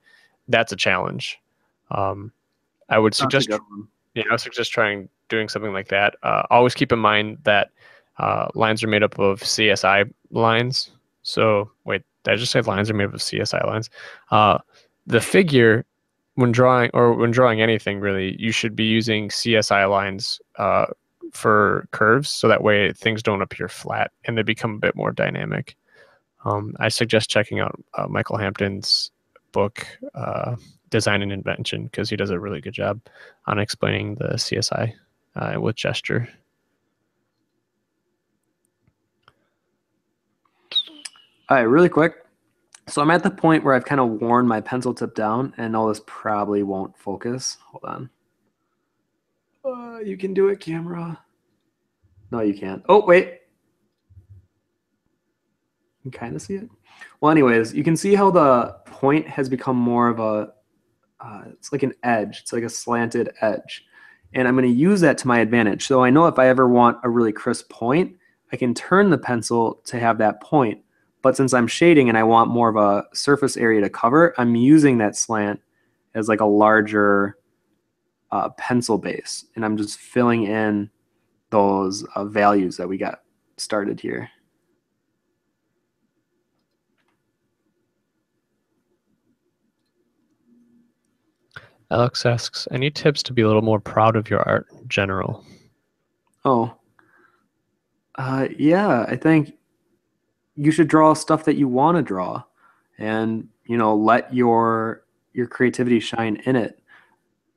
that's a challenge. Um, I would suggest, yeah, I would suggest trying doing something like that. Uh, always keep in mind that uh, lines are made up of C S I lines. So wait, did I just say lines are made up of C S I lines? Uh, the figure, when drawing or when drawing anything really, you should be using C S I lines uh, for curves, so that way things don't appear flat and they become a bit more dynamic. Um, I suggest checking out uh, Michael Hampton's book, uh, Design and Invention, because he does a really good job on explaining the C S I uh, with gesture. All right, really quick. So I'm at the point where I've kind of worn my pencil tip down, and all this probably won't focus. Hold on. Uh, you can do it, camera. No, you can't. Oh, wait. You can kind of see it. Well, anyways, you can see how the point has become more of a, uh, it's like an edge. It's like a slanted edge. And I'm going to use that to my advantage. So I know if I ever want a really crisp point, I can turn the pencil to have that point. But since I'm shading and I want more of a surface area to cover, I'm using that slant as like a larger uh, pencil base. And I'm just filling in those uh, values that we got started here. Alex asks, any tips to be a little more proud of your art in general? Oh, uh, yeah, I think you should draw stuff that you want to draw, and, you know, let your your creativity shine in it.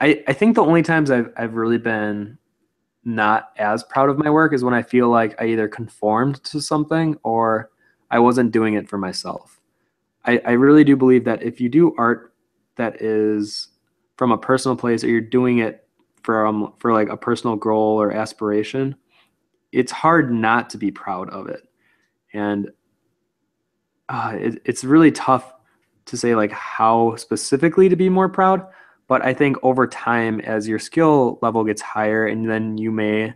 I, I think the only times I've, I've really been not as proud of my work is when I feel like I either conformed to something or I wasn't doing it for myself. I, I really do believe that if you do art that is from a personal place, or you're doing it from for like a personal goal or aspiration, it's hard not to be proud of it. And Uh, it, it's really tough to say like how specifically to be more proud, but I think over time as your skill level gets higher, and then you may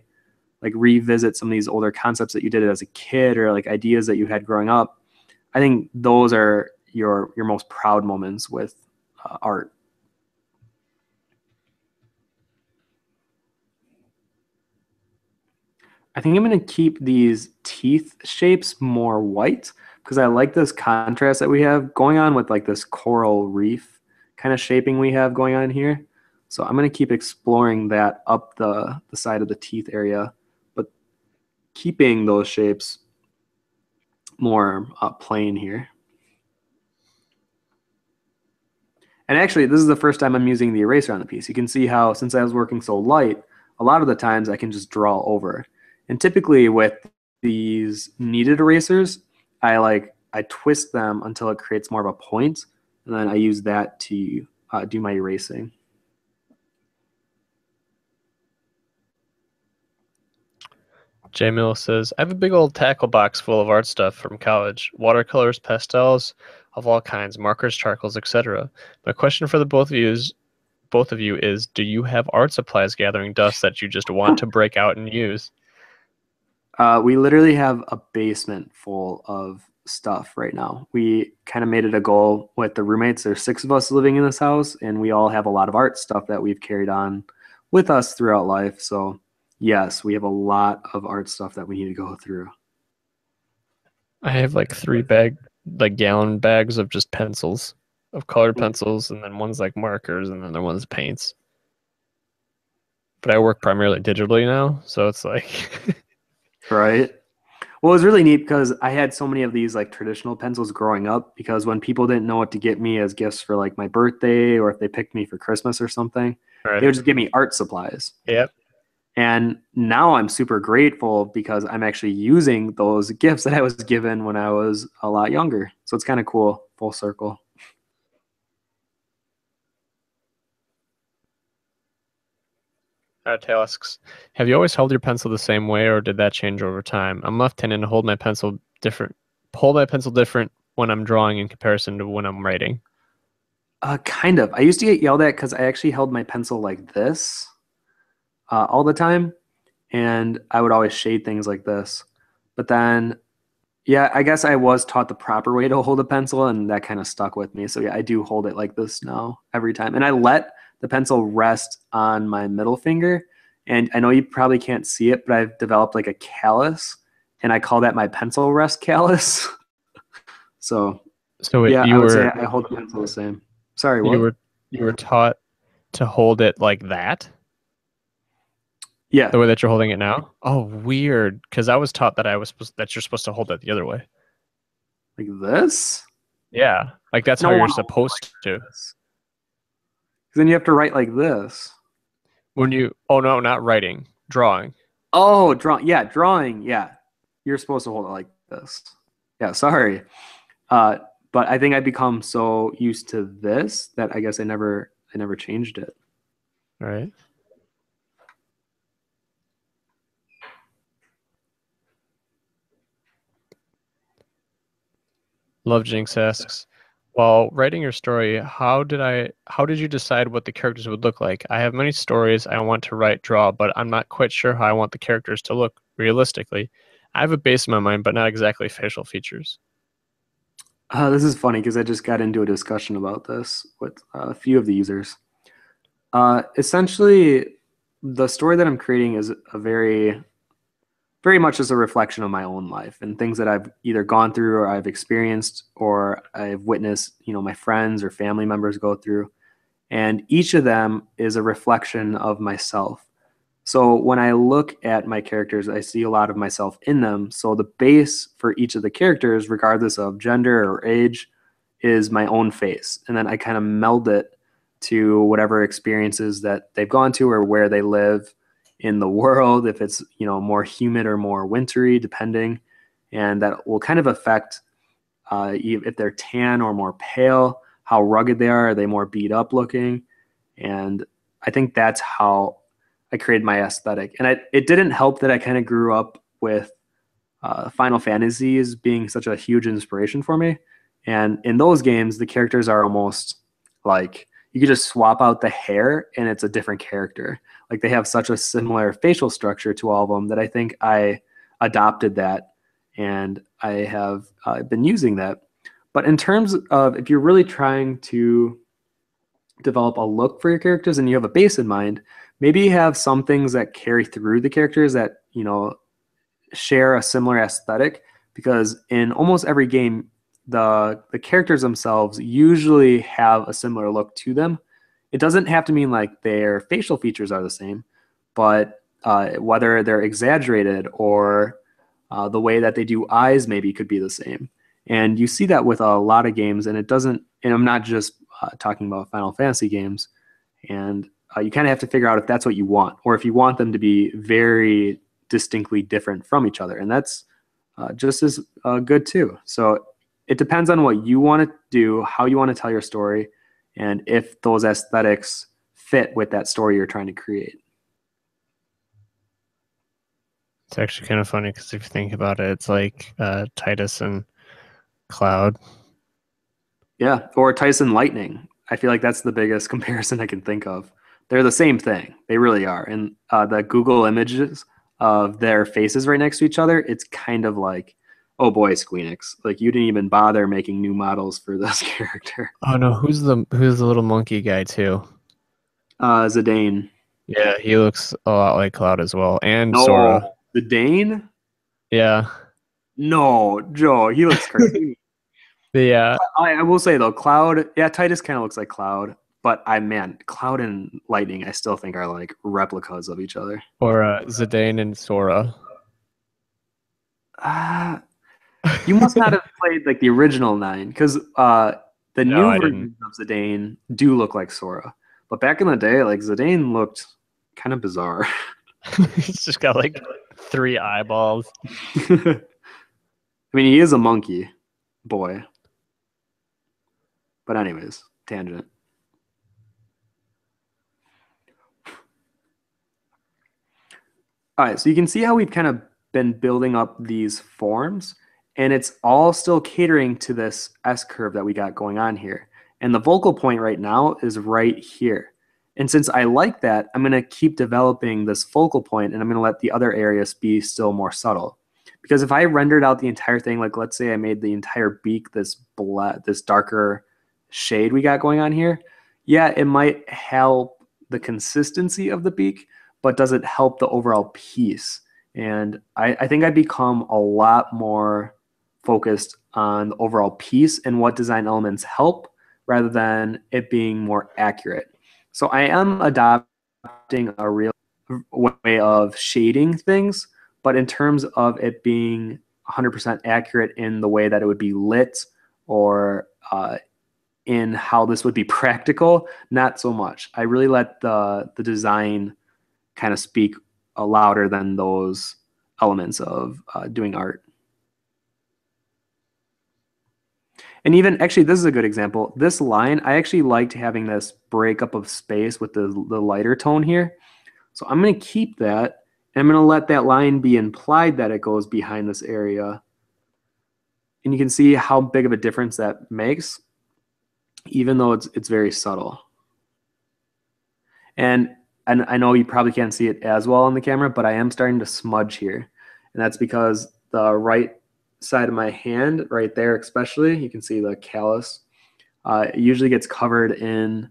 like revisit some of these older concepts that you did as a kid, or like ideas that you had growing up. I think those are your your most proud moments with uh, art. I think I'm going to keep these teeth shapes more white, because I like this contrast that we have going on with like this coral reef kind of shaping we have going on here. So I'm going to keep exploring that up the, the side of the teeth area, but keeping those shapes more uh, plain here. And actually, this is the first time I'm using the eraser on the piece. You can see how, since I was working so light, a lot of the times I can just draw over. And typically with these kneaded erasers, I like I twist them until it creates more of a point, and then I use that to uh, do my erasing. J. Mill says, I have a big old tackle box full of art stuff from college, watercolors, pastels of all kinds, markers, charcoals, et cetera. My question for the both of you is, both of you is, do you have art supplies gathering dust that you just want to break out and use? Uh, we literally have a basement full of stuff right now. We kind of made it a goal with the roommates. There's six of us living in this house, and we all have a lot of art stuff that we've carried on with us throughout life. So yes, we have a lot of art stuff that we need to go through. I have like three bag, like gallon bags of just pencils, of colored pencils, and then one's like markers, and then the one's paints. But I work primarily digitally now, so it's like... Right? Well, it was really neat because I had so many of these like traditional pencils growing up, because when people didn't know what to get me as gifts for like my birthday, or if they picked me for Christmas or something, right, they would just give me art supplies. Yep. And now I'm super grateful because I'm actually using those gifts that I was given when I was a lot younger. So it's kind of cool, full circle. Uh, tasks. Have you always held your pencil the same way, or did that change over time? I'm left-handed and hold my pencil different. Hold my pencil different when I'm drawing in comparison to when I'm writing. Uh, kind of. I used to get yelled at because I actually held my pencil like this uh, all the time, and I would always shade things like this. But then, yeah, I guess I was taught the proper way to hold a pencil, and that kind of stuck with me. So yeah, I do hold it like this now every time, and I let the pencil rests on my middle finger. And I know you probably can't see it, but I've developed like a callus, and I call that my pencil rest callus. so so yeah, you I would were, say I hold the pencil the same. Sorry, what? You were, you were taught to hold it like that? Yeah. The way that you're holding it now? Oh, weird. Because I was taught that I was supposed, that you're supposed to hold it the other way. Like this? Yeah. Like that's no, how you're supposed like to. This. Then you have to write like this. When you, oh no, not writing, drawing. Oh, draw, yeah, drawing, yeah. You're supposed to hold it like this. Yeah, sorry. Uh, but I think I've become so used to this that I guess I never, I never changed it. All right. Love Jinx asks, while writing your story, how did I? How did you decide what the characters would look like? I have many stories I want to write, draw, but I'm not quite sure how I want the characters to look realistically. I have a base in my mind, but not exactly facial features. Uh, this is funny because I just got into a discussion about this with a few of the users. Uh, essentially, the story that I'm creating is a very, very much as a reflection of my own life and things that I've either gone through or I've experienced or I've witnessed, you know, my friends or family members go through. And each of them is a reflection of myself. So when I look at my characters, I see a lot of myself in them. So the base for each of the characters, regardless of gender or age, is my own face. And then I kind of meld it to whatever experiences that they've gone to or where they live in the world, if it's, you know, more humid or more wintry, depending, and that will kind of affect uh, if they're tan or more pale, how rugged they are, are they more beat up looking, and I think that's how I created my aesthetic. And I, it didn't help that I kind of grew up with uh, Final Fantasy as being such a huge inspiration for me, and in those games, the characters are almost like, you could just swap out the hair and it's a different character. Like they have such a similar facial structure to all of them that I think I adopted that and I have uh, been using that. But in terms of if you're really trying to develop a look for your characters and you have a base in mind, maybe you have some things that carry through the characters that, you know, share a similar aesthetic, because in almost every game, The, the characters themselves usually have a similar look to them. It doesn't have to mean like their facial features are the same, but uh, whether they're exaggerated or uh, the way that they do eyes maybe could be the same. And you see that with a lot of games, and it doesn't, and I'm not just uh, talking about Final Fantasy games. And uh, you kind of have to figure out if that's what you want, or if you want them to be very distinctly different from each other. And that's uh, just as uh, good too. So it depends on what you want to do, how you want to tell your story, and if those aesthetics fit with that story you're trying to create. It's actually kind of funny, because if you think about it, it's like uh, Titus and Cloud. Yeah, or Titus and Lightning. I feel like that's the biggest comparison I can think of. They're the same thing. They really are. And uh, the Google images of their faces right next to each other, it's kind of like, oh boy, Squeenix, like you didn't even bother making new models for this character. Oh no, who's the who's the little monkey guy too? Uh, Zidane. Yeah, he looks a lot like Cloud as well, and no, Sora. Zidane? Yeah. No, Joe, he looks crazy. Yeah. Uh, I, I will say though, Cloud, yeah, Titus kind of looks like Cloud, but I man, Cloud and Lightning, I still think are like replicas of each other. Or uh, Zidane and Sora. Ah. Uh, you must not have played like the original nine, because uh, the no, new versions of Zidane do look like Sora. But back in the day, like Zidane looked kind of bizarre. He's just got like three eyeballs. I mean, he is a monkey boy. But anyways, tangent. All right, so you can see how we've kind of been building up these forms. And it's all still catering to this S-curve that we got going on here. And the focal point right now is right here. And since I like that, I'm going to keep developing this focal point, and I'm going to let the other areas be still more subtle. Because if I rendered out the entire thing, like let's say I made the entire beak this black, this darker shade we got going on here, yeah, it might help the consistency of the beak, but does it help the overall piece? And I, I think I become a lot more focused on the overall piece and what design elements help, rather than it being more accurate. So I am adopting a real way of shading things, but in terms of it being one hundred percent accurate in the way that it would be lit, or uh, in how this would be practical, not so much. I really let the, the design kind of speak louder than those elements of uh, doing art. And even, actually, this is a good example. This line, I actually liked having this breakup of space with the, the lighter tone here. So I'm going to keep that, and I'm going to let that line be implied that it goes behind this area. And you can see how big of a difference that makes, even though it's, it's very subtle. And And I know you probably can't see it as well on the camera, but I am starting to smudge here. And that's because the right side of my hand, right there especially, you can see the callus, uh, it usually gets covered in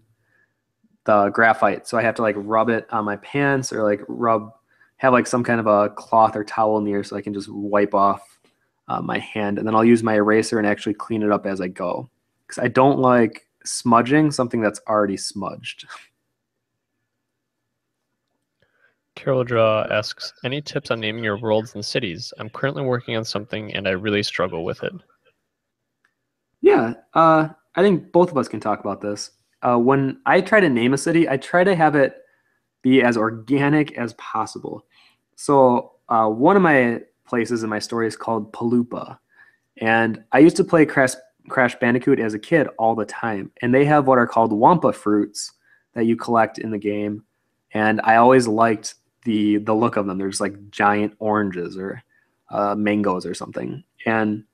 the graphite. So I have to like rub it on my pants, or like rub, have like some kind of a cloth or towel near so I can just wipe off uh, my hand. And then I'll use my eraser and actually clean it up as I go. Because I don't like smudging something that's already smudged. Carol Draw asks, any tips on naming your worlds and cities? I'm currently working on something, and I really struggle with it. Yeah, uh, I think both of us can talk about this. Uh, when I try to name a city, I try to have it be as organic as possible. So uh, one of my places in my story is called Palupa. And I used to play Crash, Crash Bandicoot as a kid all the time. And they have what are called Wampa fruits that you collect in the game. And I always liked the the look of them. They're just like giant oranges or uh, mangoes or something. And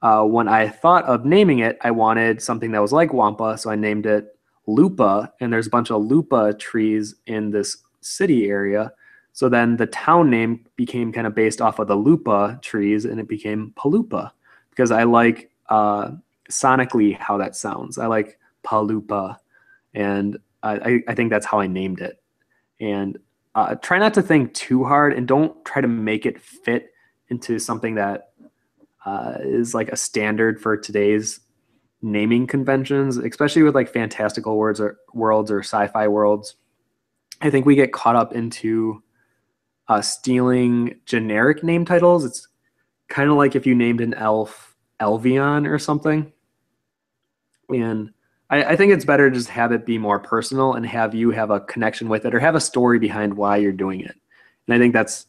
uh, when I thought of naming it, I wanted something that was like Wampa, so I named it Lupa. And there's a bunch of Lupa trees in this city area. So then the town name became kind of based off of the Lupa trees, and it became Palupa, because I like uh, sonically how that sounds. I like Palupa, and I, I think that's how I named it. And uh, try not to think too hard, and don't try to make it fit into something that uh, is like a standard for today's naming conventions, especially with like fantastical words or worlds or sci-fi worlds. I think we get caught up into uh, stealing generic name titles. It's kind of like if you named an elf Elvion or something. And I, I think it's better to just have it be more personal and have you have a connection with it or have a story behind why you're doing it. And I think that's,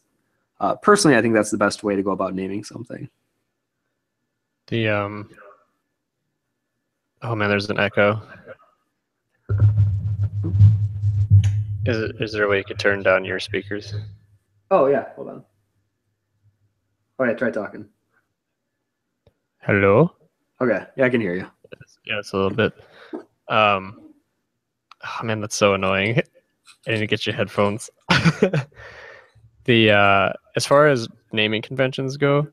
uh, personally, I think that's the best way to go about naming something. The, um, oh man, there's an echo. Is, it, is there a way you could turn down your speakers? Oh yeah, hold on. All right, try talking. Hello? Okay, yeah, I can hear you. Yeah, it's a little bit. Um, oh man, that's so annoying. I didn't get your headphones. The uh, as far as naming conventions go,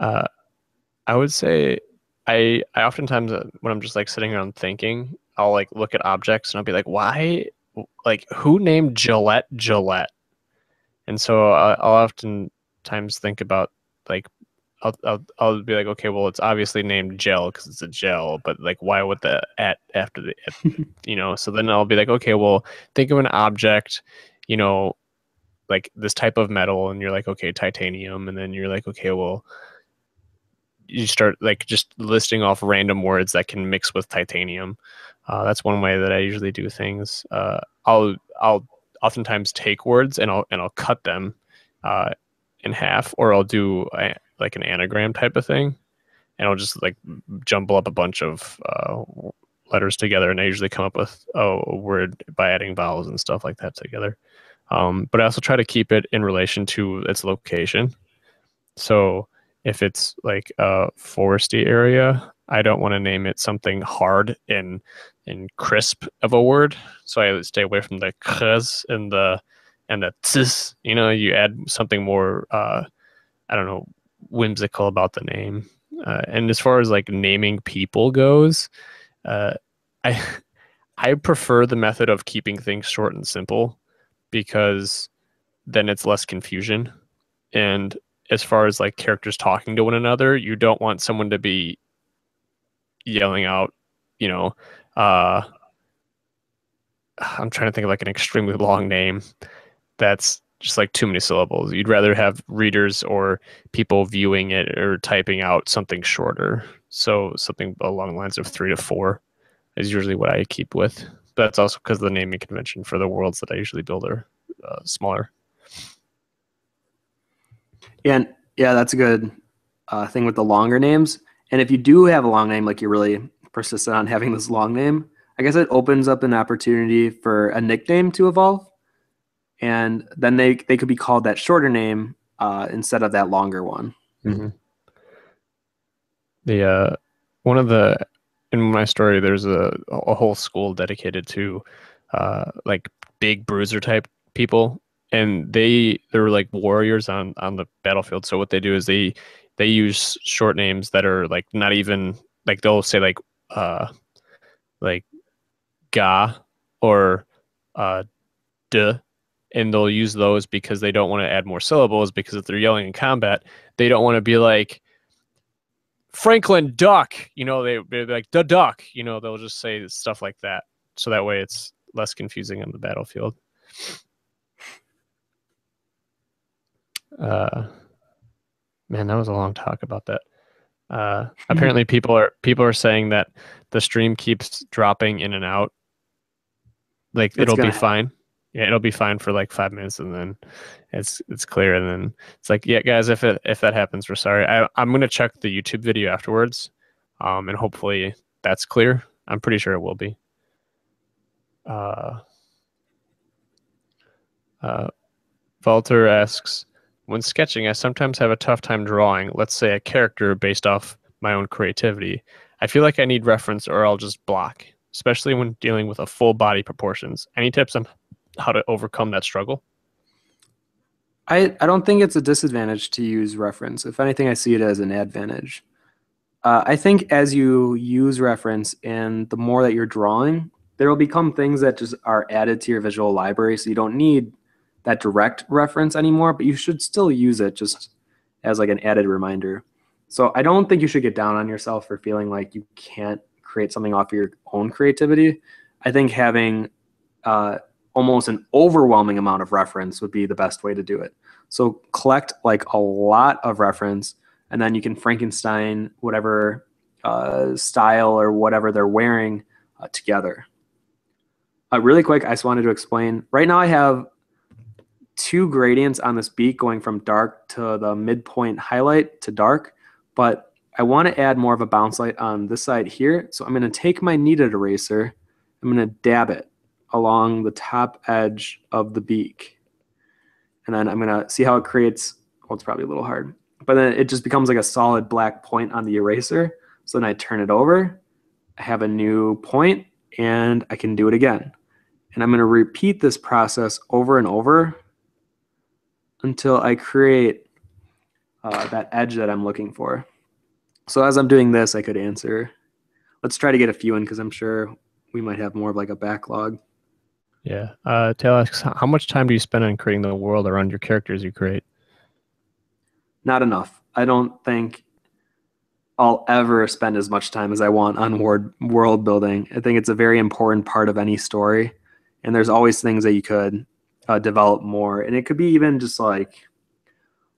uh, I would say I I oftentimes uh, when I'm just like sitting around thinking, I'll like look at objects and I'll be like, why? Like, who named Gillette Gillette? And so I'll, I'll oftentimes think about like. I'll, I'll, I'll be like, okay, well, it's obviously named gel because it's a gel, but like, why would the at after the, at, you know? So then I'll be like, okay, well, think of an object, you know, like this type of metal, and you're like, okay, titanium, and then you're like, okay, well, you start like just listing off random words that can mix with titanium. Uh, that's one way that I usually do things. Uh, I'll I'll oftentimes take words and I'll and I'll cut them uh, in half, or I'll do. I, like an anagram type of thing. And I'll just like jumble up a bunch of uh, letters together. And I usually come up with oh, a word by adding vowels and stuff like that together. Um, but I also try to keep it in relation to its location. So if it's like a foresty area, I don't want to name it something hard and, and crisp of a word. So I stay away from the k's and the, and the ts, you know, you add something more, uh, I don't know, whimsical about the name. Uh, and as far as like naming people goes, uh, I I prefer the method of keeping things short and simple, because then it's less confusion. And as far as like characters talking to one another, you don't want someone to be yelling out, you know, uh, I'm trying to think of like an extremely long name that's just like too many syllables. You'd rather have readers or people viewing it or typing out something shorter. So something along the lines of three to four is usually what I keep with. But that's also because the naming convention for the worlds that I usually build are uh, smaller. Yeah, and yeah, that's a good uh, thing with the longer names. And if you do have a long name, like you're really persistent on having this long name, I guess it opens up an opportunity for a nickname to evolve. And then they, they could be called that shorter name uh, instead of that longer one. Mm-hmm. The uh, one of the in my story, there's a a whole school dedicated to uh, like big bruiser type people, and they they're like warriors on on the battlefield. So what they do is they they use short names that are like not even like they'll say like uh like ga or uh duh. And they'll use those because they don't want to add more syllables, because if they're yelling in combat, they don't want to be like Franklin Duck, you know, they, they're like the duck, you know, they'll just say stuff like that. So that way it's less confusing on the battlefield. Uh, man, that was a long talk about that. Uh, apparently people are, people are saying that the stream keeps dropping in and out. Like it's it'll be fine. Yeah, it'll be fine for like five minutes, and then it's it's clear, and then it's like, yeah, guys, if it if that happens, we're sorry. I, I'm gonna check the YouTube video afterwards, um, and hopefully that's clear. I'm pretty sure it will be. Uh, uh, Walter asks, when sketching, I sometimes have a tough time drawing, let's say a character based off my own creativity. I feel like I need reference, or I'll just block, especially when dealing with a full body proportions. Any tips on how to overcome that struggle? I, I don't think it's a disadvantage to use reference. If anything, I see it as an advantage. Uh, I think as you use reference and the more that you're drawing, there will become things that just are added to your visual library, so you don't need that direct reference anymore, but you should still use it just as like an added reminder. So I don't think you should get down on yourself for feeling like you can't create something off of your own creativity. I think having uh, almost an overwhelming amount of reference would be the best way to do it. So collect like a lot of reference, and then you can Frankenstein whatever uh, style or whatever they're wearing uh, together. Uh, really quick, I just wanted to explain. Right now I have two gradients on this beak going from dark to the midpoint highlight to dark, but I want to add more of a bounce light on this side here. So I'm going to take my kneaded eraser. I'm going to dab it along the top edge of the beak. And then I'm going to see how it creates, well, it's probably a little hard, but then it just becomes like a solid black point on the eraser. So then I turn it over, I have a new point, and I can do it again. And I'm going to repeat this process over and over until I create uh, that edge that I'm looking for. So as I'm doing this, I could answer. Let's try to get a few in because I'm sure we might have more of like a backlog. Yeah. Uh, Taylor asks, how much time do you spend on creating the world around your characters you create? Not enough. I don't think I'll ever spend as much time as I want on world building. I think it's a very important part of any story. And there's always things that you could uh, develop more. And it could be even just like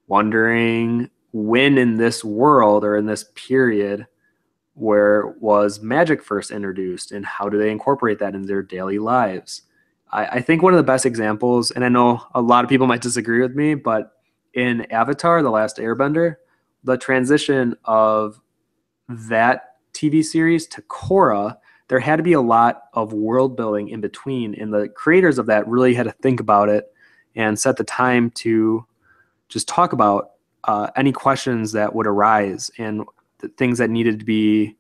wondering when in this world or in this period where was magic first introduced and how do they incorporate that in their daily lives. I, I think one of the best examples, and I know a lot of people might disagree with me, but in Avatar: The Last Airbender, the transition of that T V series to Korra, there had to be a lot of world building in between, and the creators of that really had to think about it and set the time to just talk about Uh, any questions that would arise and the things that needed to be,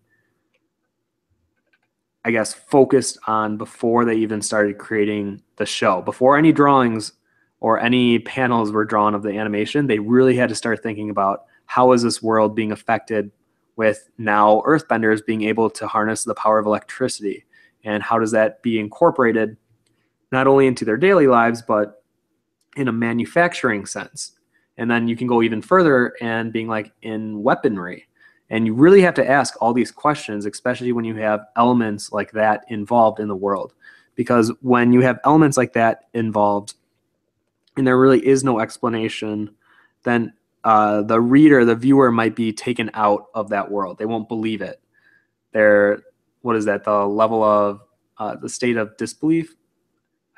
I guess, focused on before they even started creating the show. Before any drawings or any panels were drawn of the animation, they really had to start thinking about how is this world being affected with now earthbenders being able to harness the power of electricity, and how does that be incorporated not only into their daily lives but in a manufacturing sense. And then you can go even further and being like in weaponry. And you really have to ask all these questions, especially when you have elements like that involved in the world. Because when you have elements like that involved and there really is no explanation, then uh, the reader, the viewer might be taken out of that world. They won't believe it. They're, what is that, the level of uh, the state of disbelief?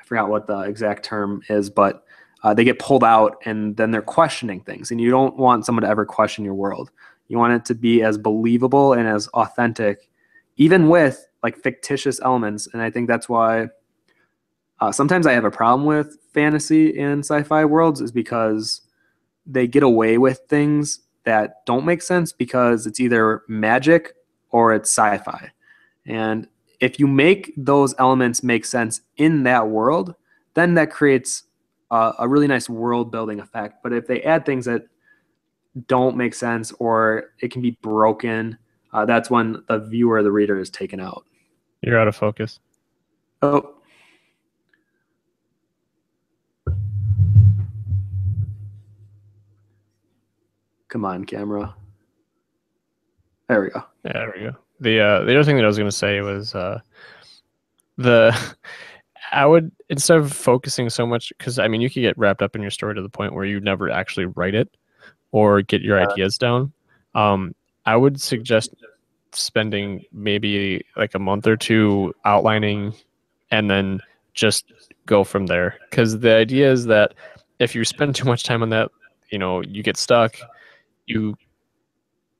I forgot what the exact term is, but Uh, they get pulled out, and then they're questioning things. And you don't want someone to ever question your world. You want it to be as believable and as authentic, even with like fictitious elements. And I think that's why uh, sometimes I have a problem with fantasy and sci-fi worlds, is because they get away with things that don't make sense because it's either magic or it's sci-fi. And if you make those elements make sense in that world, then that creates Uh, a really nice world-building effect. But if they add things that don't make sense or it can be broken, uh, that's when the viewer, the reader, is taken out. You're out of focus. Oh. Come on, camera. There we go. Yeah, there we go. The, uh, the other thing that I was going to say was uh, the... I would, instead of focusing so much, because I mean, you could get wrapped up in your story to the point where you never actually write it or get your yeah. ideas down. Um, I would suggest spending maybe like a month or two outlining and then just go from there. Because the idea is that if you spend too much time on that, you know, you get stuck, you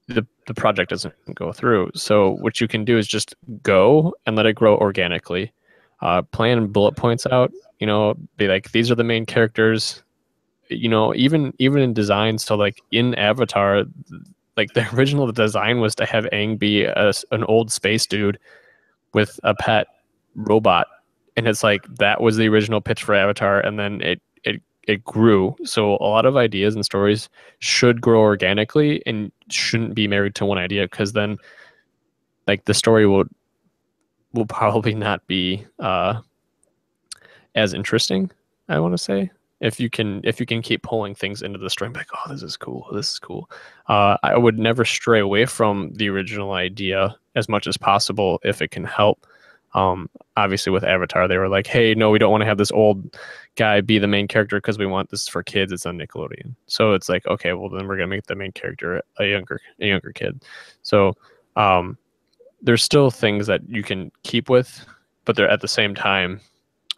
the, the project doesn't go through. So what you can do is just go and let it grow organically. Uh, plan bullet points out, you know, be like, these are the main characters, you know, even even in design. So like in Avatar, like the original design was to have Aang be a, an old space dude with a pet robot. And it's like, that was the original pitch for Avatar. And then it, it, it grew. So a lot of ideas and stories should grow organically and shouldn't be married to one idea, because then like the story will will probably not be uh, as interesting, I want to say, if you can if you can keep pulling things into the story and be like, oh, this is cool, this is cool. Uh, I would never stray away from the original idea as much as possible if it can help. Um, obviously, with Avatar, they were like, hey, no, we don't want to have this old guy be the main character because we want this for kids. It's on Nickelodeon. So it's like, okay, well, then we're going to make the main character a younger, a younger kid. So um, there's still things that you can keep with, but they're at the same time,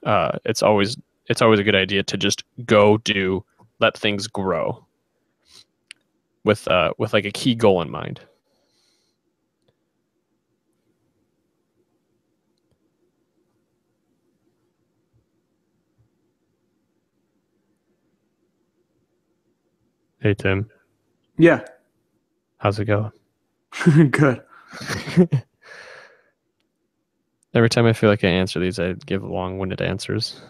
uh, it's always it's always a good idea to just go do, let things grow with uh, with like a key goal in mind. Hey, Tim. Yeah. How's it going? Good. Every time I feel like I answer these, I give long-winded answers.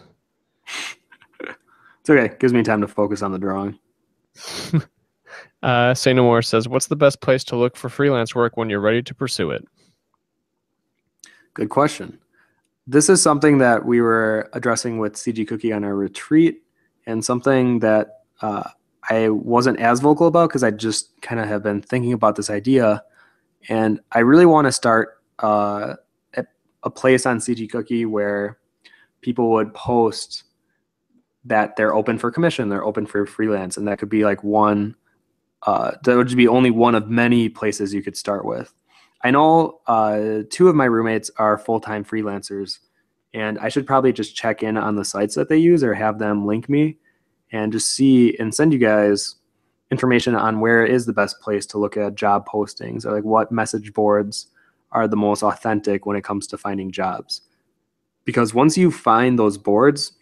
It's okay. It gives me time to focus on the drawing. uh, Say No More says, what's the best place to look for freelance work when you're ready to pursue it? Good question. This is something that we were addressing with C G Cookie on our retreat, and something that... Uh, I wasn't as vocal about because I just kind of have been thinking about this idea, and I really want to start uh, a, a place on C G Cookie where people would post that they're open for commission, they're open for freelance, and that could be like one, uh, that would be only one of many places you could start with. I know uh, two of my roommates are full-time freelancers, and I should probably just check in on the sites that they use or have them link me, and just see and send you guys information on where is the best place to look at job postings, or like what message boards are the most authentic when it comes to finding jobs. Because once you find those boards,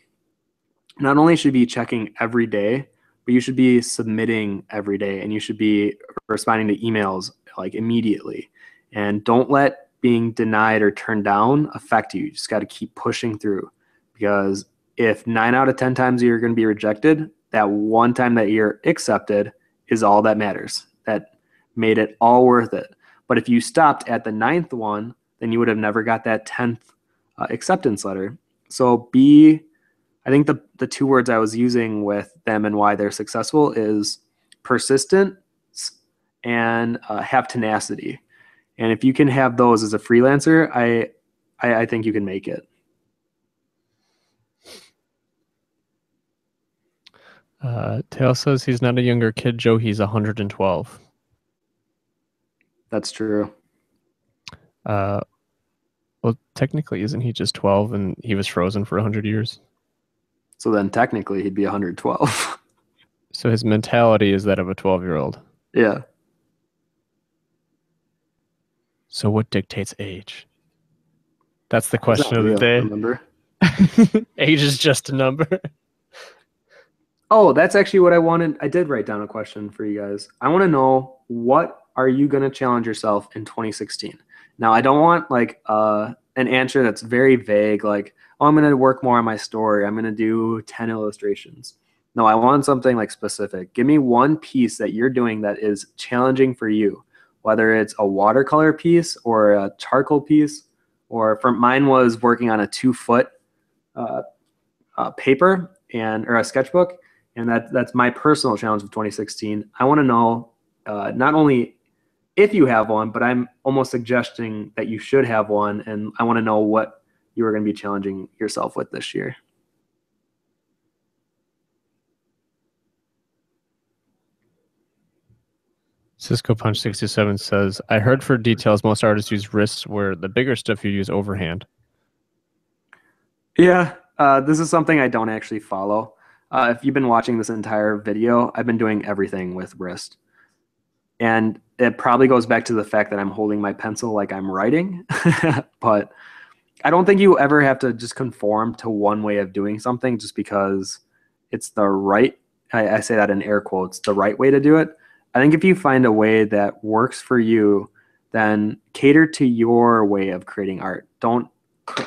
not only should you be checking every day, but you should be submitting every day, and you should be responding to emails like immediately. And don't let being denied or turned down affect you. You just got to keep pushing through, because if nine out of ten times you're going to be rejected, that one time that you're accepted is all that matters. That made it all worth it. But if you stopped at the ninth one, then you would have never got that tenth uh, acceptance letter. So be, I think the, the two words I was using with them and why they're successful is persistent and uh, have tenacity. And if you can have those as a freelancer, I, I, I think you can make it. Uh, Tail says he's not a younger kid, Joe. He's one hundred twelve. That's true. Uh, well, technically, isn't he just twelve and he was frozen for one hundred years? So then technically he'd be one hundred twelve. So his mentality is that of a twelve-year-old. Yeah. So what dictates age? That's the question of the day. Remember? Age is just a number. Oh, that's actually what I wanted. I did write down a question for you guys. I want to know, what are you going to challenge yourself in twenty sixteen? Now, I don't want like uh, an answer that's very vague, like, oh, I'm going to work more on my story, I'm going to do ten illustrations. No, I want something like specific. Give me one piece that you're doing that is challenging for you, whether it's a watercolor piece or a charcoal piece, or for mine was working on a two-foot uh, uh, paper and or a sketchbook. And that, that's my personal challenge of twenty sixteen. I want to know uh, not only if you have one, but I'm almost suggesting that you should have one, and I want to know what you are going to be challenging yourself with this year. Cisco Punch sixty-seven says, I heard for details most artists use wrists, where the bigger stuff you use overhand. Yeah, uh, this is something I don't actually follow. Uh, if you've been watching this entire video, I've been doing everything with wrist. And it probably goes back to the fact that I'm holding my pencil like I'm writing. But I don't think you ever have to just conform to one way of doing something just because it's the right, I, I say that in air quotes, the right way to do it. I think if you find a way that works for you, then cater to your way of creating art. Don't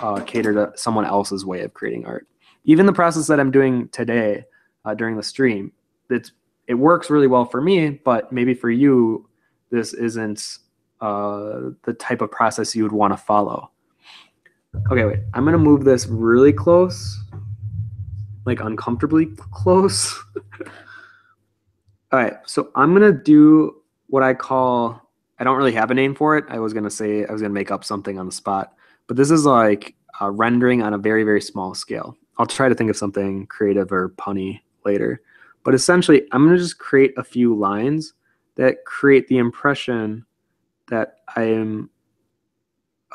uh, cater to someone else's way of creating art. Even the process that I'm doing today uh, during the stream, it's, it works really well for me, but maybe for you, this isn't uh, the type of process you would want to follow. Okay, wait, I'm gonna move this really close, like uncomfortably close. All right, so I'm gonna do what I call, I don't really have a name for it. I was gonna say, I was gonna make up something on the spot, but this is like uh, rendering on a very, very small scale. I'll try to think of something creative or punny later. But essentially, I'm going to just create a few lines that create the impression that I am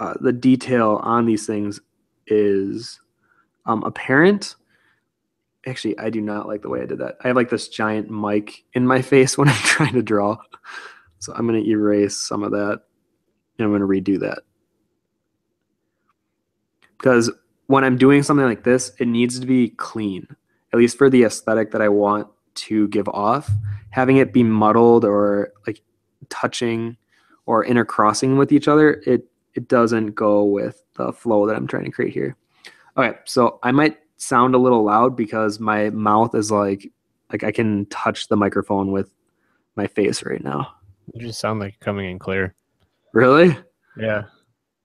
uh, the detail on these things is um, apparent. Actually, I do not like the way I did that. I have like this giant mic in my face when I'm trying to draw. So I'm going to erase some of that, and I'm going to redo that. Because when I'm doing something like this, it needs to be clean, at least for the aesthetic that I want to give off. Having it be muddled or like touching or intercrossing with each other, it, it doesn't go with the flow that I'm trying to create here. Okay, so I might sound a little loud because my mouth is like, like I can touch the microphone with my face right now. You just sound like coming in clear. Really? Yeah.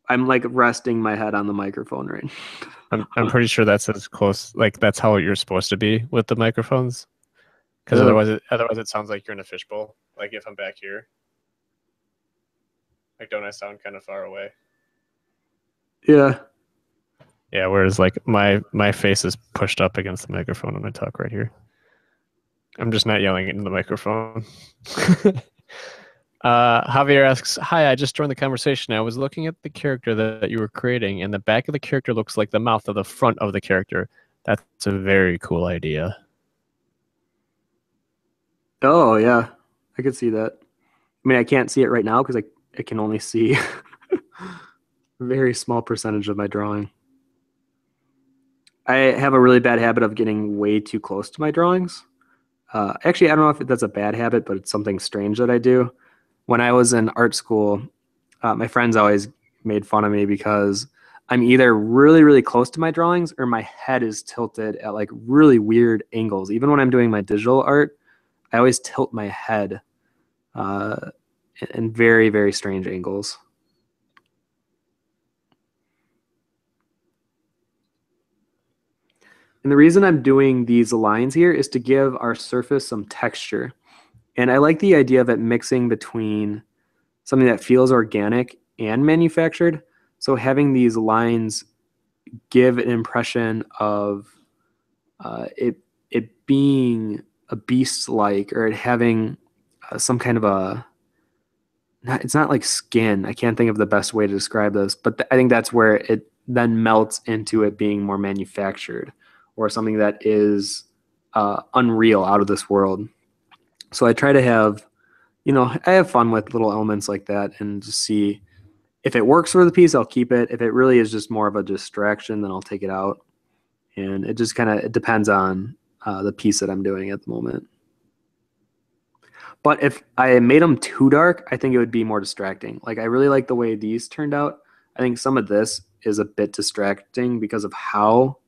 I'm like resting my head on the microphone right now. I'm, I'm pretty sure that's as close, like that's how you're supposed to be with the microphones. Because otherwise it, otherwise it sounds like you're in a fishbowl. Like if I'm back here. Like don't I sound kind of far away? Yeah. Yeah, whereas like my, my face is pushed up against the microphone when I talk right here. I'm just not yelling into the microphone. Uh, Javier asks, hi, I just joined the conversation. I was looking at the character that, that you were creating, and the back of the character looks like the mouth of the front of the character. That's a very cool idea. Oh, yeah. I could see that. I mean, I can't see it right now because I, I can only see a very small percentage of my drawing. I have a really bad habit of getting way too close to my drawings. Uh, actually, I don't know if that's a bad habit, but it's something strange that I do. When I was in art school, uh, my friends always made fun of me because I'm either really, really close to my drawings or my head is tilted at like really weird angles. Even when I'm doing my digital art, I always tilt my head uh, in very, very strange angles. And the reason I'm doing these lines here is to give our surface some texture. And I like the idea of it mixing between something that feels organic and manufactured. So having these lines give an impression of uh, it it being a beast-like, or it having uh, some kind of a, not, it's not like skin. I can't think of the best way to describe this, but th I think that's where it then melts into it being more manufactured or something that is uh, unreal, out of this world. So I try to have, you know, I have fun with little elements like that and just see if it works for the piece, I'll keep it. If it really is just more of a distraction, then I'll take it out. And it just kind of, it depends on uh, the piece that I'm doing at the moment. But if I made them too dark, I think it would be more distracting. Like I really like the way these turned out. I think some of this is a bit distracting because of how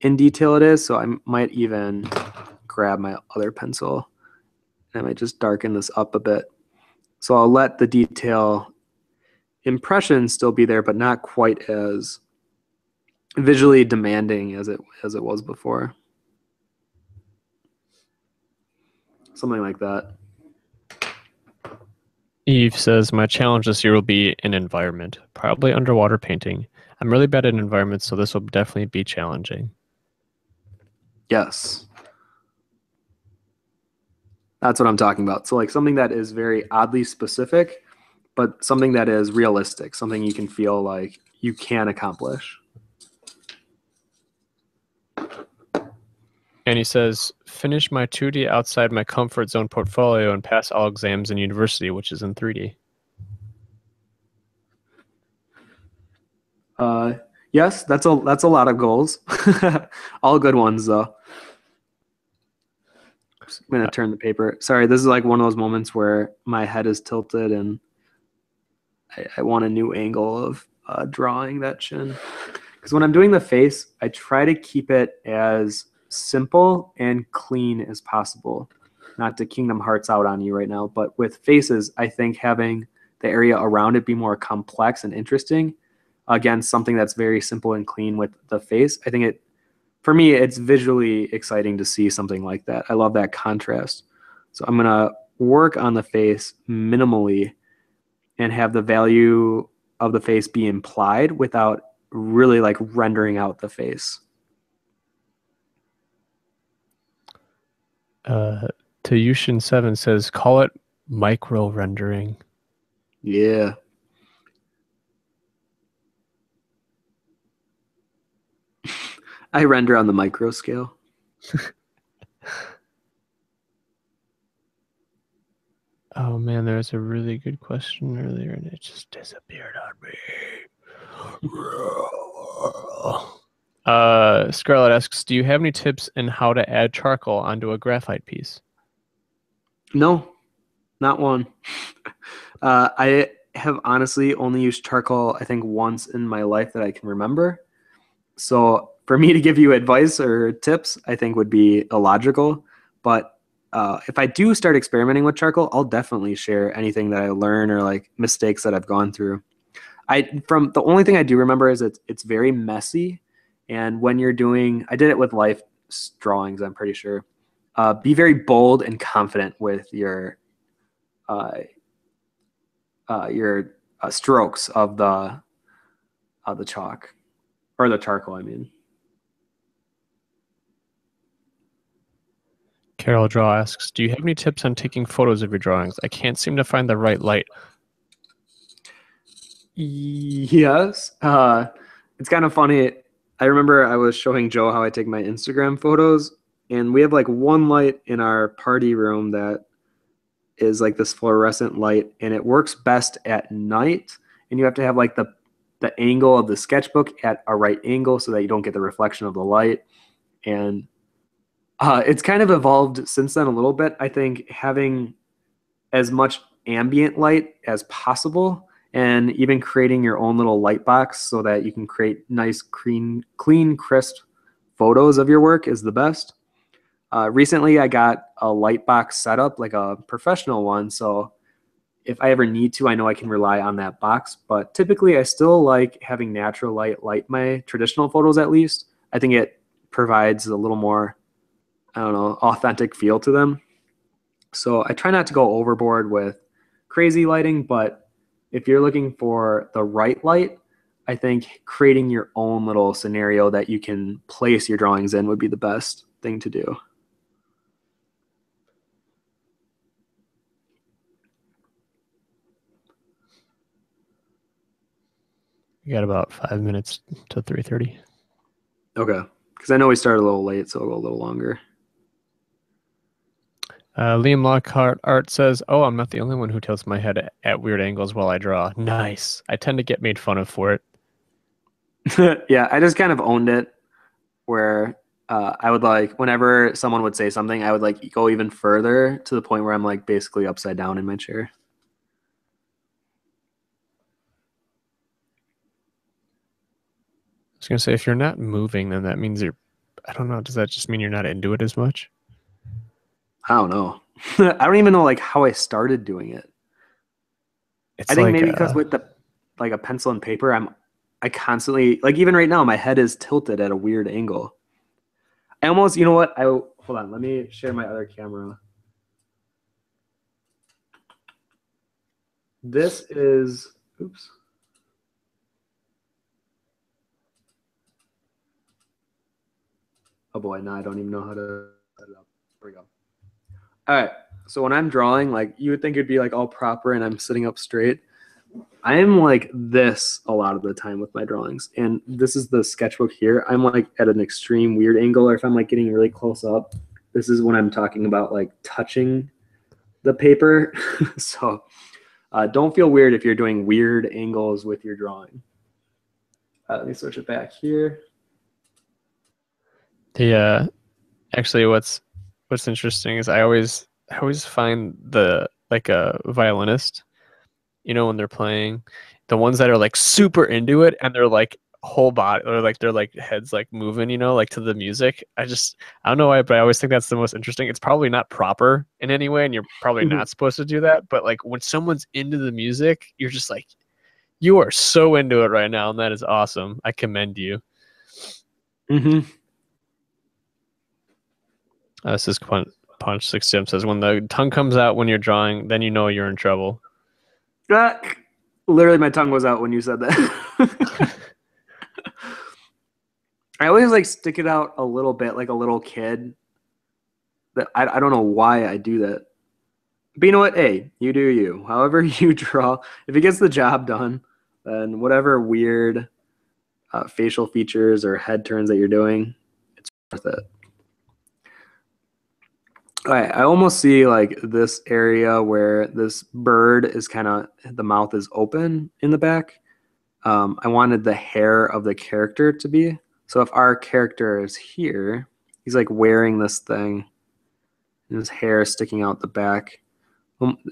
in detail it is. So I might even grab my other pencil. I might just darken this up a bit. So I'll let the detail impression still be there, but not quite as visually demanding as it, as it was before. Something like that. Eve says, my challenge this year will be an environment, probably underwater painting. I'm really bad at environments, so this will definitely be challenging. Yes. That's what I'm talking about. So like something that is very oddly specific, but something that is realistic, something you can feel like you can accomplish. And he says, finish my two D outside my comfort zone portfolio and pass all exams in university, which is in three D. Uh, yes, that's a, that's a lot of goals. All good ones, though. I'm going to turn the paper. Sorry, this is like one of those moments where my head is tilted and I, I want a new angle of uh, drawing that chin. Because when I'm doing the face, I try to keep it as simple and clean as possible. Not to Kingdom Hearts out on you right now, but with faces, I think having the area around it be more complex and interesting. Again, something that's very simple and clean with the face. I think it, for me, it's visually exciting to see something like that. I love that contrast. So I'm going to work on the face minimally and have the value of the face be implied without really like rendering out the face. Uh, Tayushin seven says, call it micro rendering. Yeah. I render on the micro scale. Oh man, there was a really good question earlier and it just disappeared on me. uh, Scarlett asks, do you have any tips on how to add charcoal onto a graphite piece? No, not one. uh, I have honestly only used charcoal, I think, once in my life that I can remember. So for me to give you advice or tips, I think would be illogical. But Uh, if I do start experimenting with charcoal, I'll definitely share anything that I learn or like mistakes that I've gone through. I from the only thing I do remember is it's it's very messy, and when you're doing, I did it with life drawings, I'm pretty sure. Uh, be very bold and confident with your uh, uh, your uh, strokes of the of the chalk or the charcoal, I mean. Carol Draw asks, do you have any tips on taking photos of your drawings? I can't seem to find the right light. Yes. Uh, it's kind of funny. I remember I was showing Joe how I take my Instagram photos, and we have like one light in our party room that is like this fluorescent light, and it works best at night, and you have to have like the, the angle of the sketchbook at a right angle so that you don't get the reflection of the light. And Uh, it's kind of evolved since then a little bit. I think having as much ambient light as possible and even creating your own little light box so that you can create nice, clean, clean crisp photos of your work is the best. Uh, recently, I got a light box set up, like a professional one. So if I ever need to, I know I can rely on that box. But typically, I still like having natural light light my traditional photos at least. I think it provides a little more, I don't know, authentic feel to them. So I try not to go overboard with crazy lighting, but if you're looking for the right light, I think creating your own little scenario that you can place your drawings in would be the best thing to do. We got about five minutes to three thirty. Okay, because I know we started a little late, so it'll go a little longer. Uh, Liam Lockhart Art says, oh, I'm not the only one who tilts my head at, at weird angles while I draw. Nice. I tend to get made fun of for it. Yeah, I just kind of owned it where uh, I would like, whenever someone would say something, I would like go even further to the point where I'm like basically upside down in my chair. I was going to say, if you're not moving, then that means you're, I don't know, does that just mean you're not into it as much? I don't know. I don't even know like how I started doing it. It's I think like maybe a, because with the like a pencil and paper, I'm I constantly like even right now my head is tilted at a weird angle. I almost you know what I hold on. Let me share my other camera. This is oops. Oh boy, now I don't even know how to set it up. There we go. All right, so when I'm drawing, like you would think it'd be like all proper and I'm sitting up straight. I'm like this a lot of the time with my drawings. And this is the sketchbook here. I'm like at an extreme weird angle, or if I'm like getting really close up, this is when I'm talking about like touching the paper. So uh, don't feel weird if you're doing weird angles with your drawing. Uh, let me switch it back here. The, uh, actually what's, What's interesting is I always I always find the like a violinist, you know, when they're playing, the ones that are like super into it and they're like whole body or like they're like heads like moving, you know, like to the music. I just I don't know why, but I always think that's the most interesting. It's probably not proper in any way, and you're probably not supposed to do that. But like when someone's into the music, you're just like, you are so into it right now, and that is awesome. I commend you. Mm-hmm. Uh, this is Punch Six Jim says, when the tongue comes out when you're drawing, then you know you're in trouble. Uh, literally, my tongue was out when you said that. I always like stick it out a little bit, like a little kid. That I I don't know why I do that. But you know what? Hey, you do you. However you draw, if it gets the job done, then whatever weird uh, facial features or head turns that you're doing, worth it. All right, I almost see like this area where this bird is kind of, the mouth is open in the back. Um, I wanted the hair of the character to be. So if our character is here, he's like wearing this thing, and his hair is sticking out the back.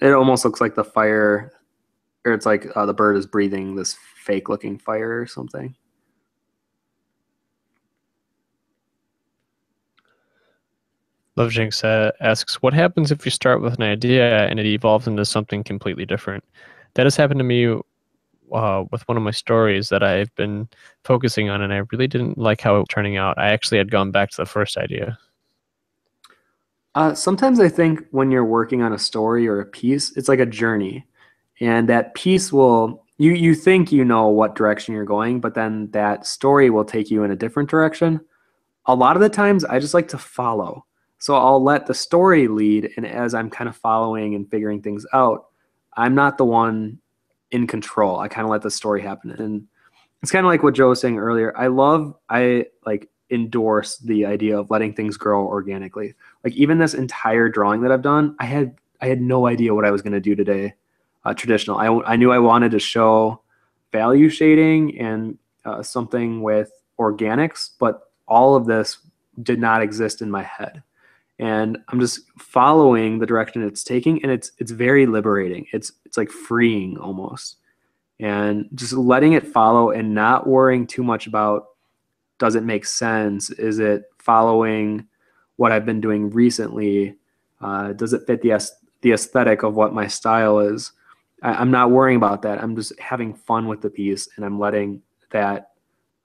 It almost looks like the fire, or it's like uh, the bird is breathing this fake-looking fire or something. Lovejinx uh, asks, what happens if you start with an idea and it evolves into something completely different? That has happened to me uh, with one of my stories that I've been focusing on, and I really didn't like how it was turning out. I actually had gone back to the first idea. Uh, sometimes I think when you're working on a story or a piece, it's like a journey. And that piece will, you, you think you know what direction you're going, but then that story will take you in a different direction. A lot of the times I just like to follow. So I'll let the story lead, and as I'm kind of following and figuring things out, I'm not the one in control. I kind of let the story happen. And it's kind of like what Joe was saying earlier. I love, I like endorse the idea of letting things grow organically. Like even this entire drawing that I've done, I had I had no idea what I was going to do today. Uh, traditional. I, I knew I wanted to show value shading and uh, something with organics, but all of this did not exist in my head. And I'm just following the direction it's taking, and it's it's very liberating. It's it's like freeing almost, and just letting it follow and not worrying too much about does it make sense? Is it following what I've been doing recently? Uh, does it fit the the aesthetic of what my style is? I, I'm not worrying about that. I'm just having fun with the piece, and I'm letting that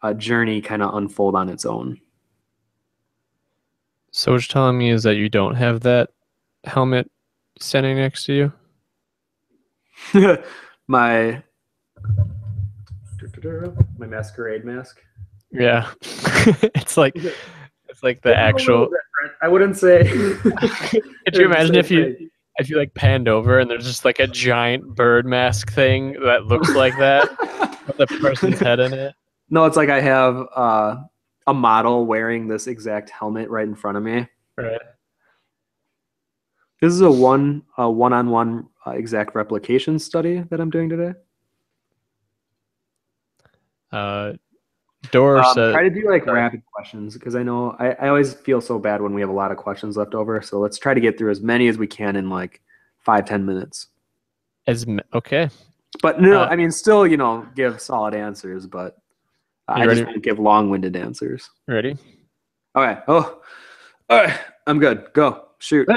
uh, journey kind of unfold on its own. So what you're telling me is that you don't have that helmet standing next to you? my my masquerade mask. Yeah, it's like it's like the actual. I wouldn't say. Could you imagine if you if you like panned over and there's just like a giant bird mask thing that looks like that with the person's head in it? No, it's like I have. Uh, a model wearing this exact helmet right in front of me. Right. This is a one a one-on-one uh, exact replication study that I'm doing today. Uh, Doris um, says, try to do like uh, rapid questions, because I know I, I always feel so bad when we have a lot of questions left over. So let's try to get through as many as we can in like five, ten minutes. As okay. But no, uh, I mean, still, you know, give solid answers, but. You I ready? Just want to give long-winded answers. Ready? All right. Oh, all right. I'm good. Go. Shoot.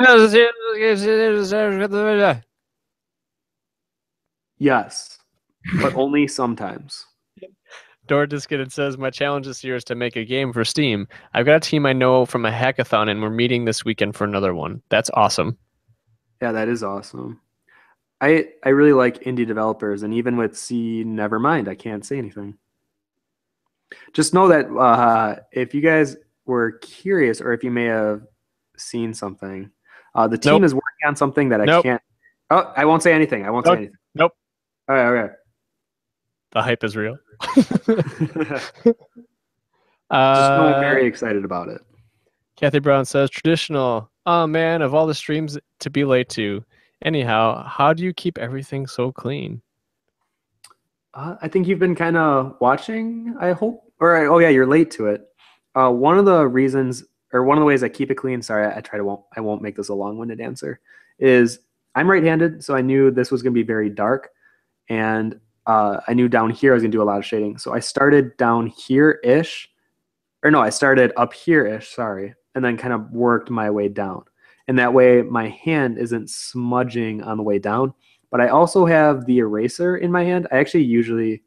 Yes, but only sometimes. Dora Diskett says, my challenge this year is to make a game for Steam. I've got a team I know from a hackathon, and we're meeting this weekend for another one. That's awesome. Yeah, that is awesome. I, I really like indie developers, and even with C, never mind. I can't say anything. Just know that uh, if you guys were curious, or if you may have seen something, uh, the team nope. is working on something that I nope. can't. Oh, I won't say anything. I won't nope. say anything. Nope. All right. All right. The hype is real. Just uh, very excited about it. Kathy Brown says, traditional. Oh man, of all the streams to be late to. Anyhow, how do you keep everything so clean? Uh, I think you've been kind of watching, I hope. Or, oh yeah, you're late to it. Uh, one of the reasons, or one of the ways I keep it clean, sorry, I, I try to won't, I won't make this a long-winded answer, is I'm right-handed, so I knew this was going to be very dark. And uh, I knew down here I was going to do a lot of shading. So I started down here-ish, or no, I started up here-ish, sorry, and then kind of worked my way down. And that way my hand isn't smudging on the way down. But I also have the eraser in my hand. I actually usually,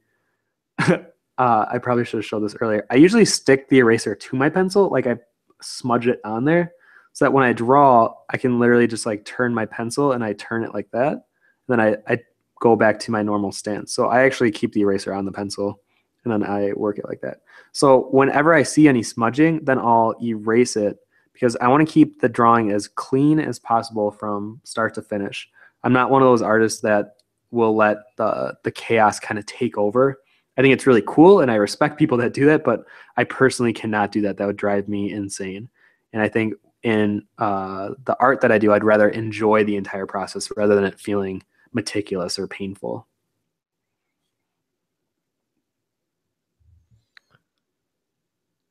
uh, I probably should have showed this earlier. I usually stick the eraser to my pencil, like I smudge it on there, so that when I draw, I can literally just like turn my pencil and I turn it like that. Then I, I go back to my normal stance. So I actually keep the eraser on the pencil and then I work it like that. So whenever I see any smudging, then I'll erase it, because I want to keep the drawing as clean as possible from start to finish. I'm not one of those artists that will let the, the chaos kind of take over. I think it's really cool, and I respect people that do that, but I personally cannot do that. That would drive me insane. And I think in uh, the art that I do, I'd rather enjoy the entire process rather than it feeling meticulous or painful.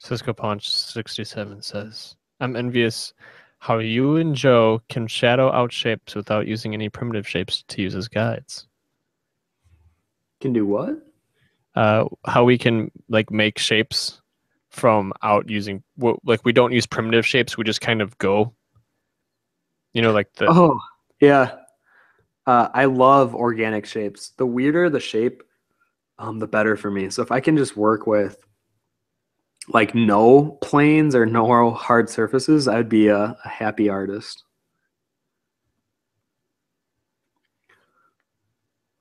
Cisco Punch sixty-seven says, I'm envious how you and Joe can shadow out shapes without using any primitive shapes to use as guides. Can do what? Uh, how we can like make shapes from out using, like we don't use primitive shapes. We just kind of go, you know, like the. Oh, yeah. Uh, I love organic shapes. The weirder the shape, um, the better for me. So if I can just work with like no planes or no hard surfaces, I'd be a, a happy artist.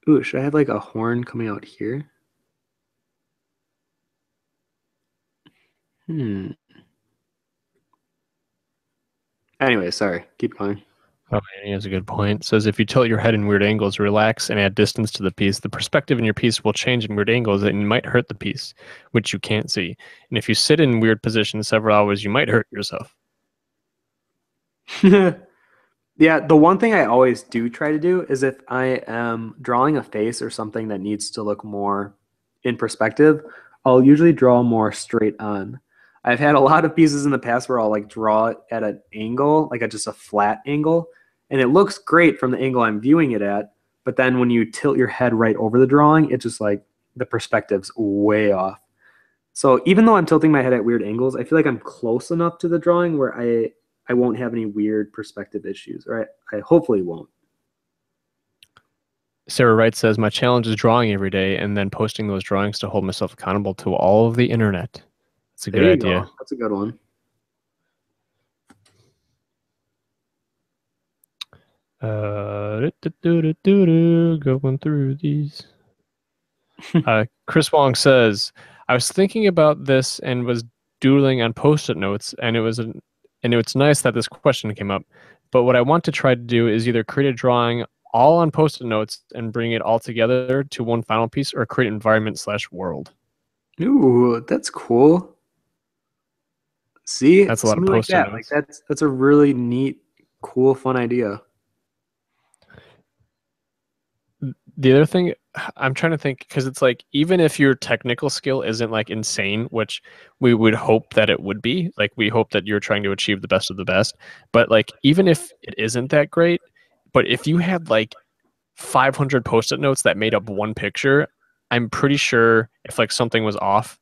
Ooh, should I have like a horn coming out here? Hmm. Anyway, sorry. Keep going. Oh, he has a good point. It says, if you tilt your head in weird angles, relax and add distance to the piece. The perspective in your piece will change in weird angles and might hurt the piece, which you can't see. And if you sit in weird positions several hours, you might hurt yourself. Yeah, the one thing I always do try to do is if I am drawing a face or something that needs to look more in perspective, I'll usually draw more straight on. I've had a lot of pieces in the past where I'll like draw it at an angle, like a, just a flat angle, and it looks great from the angle I'm viewing it at, but then when you tilt your head right over the drawing, it's just like the perspective's way off. So even though I'm tilting my head at weird angles, I feel like I'm close enough to the drawing where I... I won't have any weird perspective issues, or I, I hopefully won't. Sarah Wright says, my challenge is drawing every day and then posting those drawings to hold myself accountable to all of the internet. That's a there good idea. Go. That's a good one. Uh, do, do, do, do, do, going through these. uh, Chris Wong says, I was thinking about this and was doodling on Post-it notes, and it was an And it's nice that this question came up, but what I want to try to do is either create a drawing all on Post-it notes and bring it all together to one final piece, or create environment slash world. Ooh, that's cool. See, that's a lot of Post-it notes. Like that's that's a really neat, cool, fun idea. The other thing I'm trying to think, because it's like, even if your technical skill isn't like insane, which we would hope that it would be, like we hope that you're trying to achieve the best of the best, but like even if it isn't that great, but if you had like five hundred Post-it notes that made up one picture, I'm pretty sure if like something was off,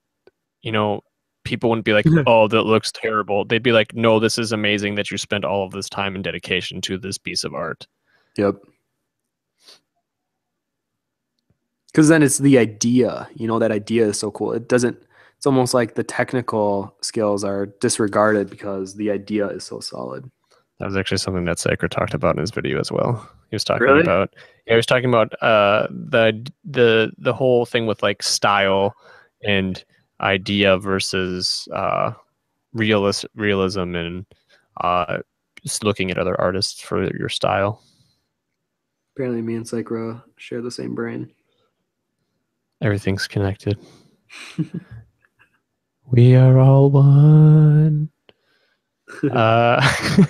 you know, people wouldn't be like, oh, that looks terrible. They'd be like, no, this is amazing that you spent all of this time and dedication to this piece of art. Yep. Because then it's the idea, you know, that idea is so cool. It doesn't, it's almost like the technical skills are disregarded because the idea is so solid. That was actually something that Sycra talked about in his video as well. He was talking really? about, yeah, he was talking about uh, the, the, the whole thing with like style and idea versus uh, realis realism and uh, just looking at other artists for your style. Apparently me and Sycra share the same brain. Everything's connected. We are all one. uh,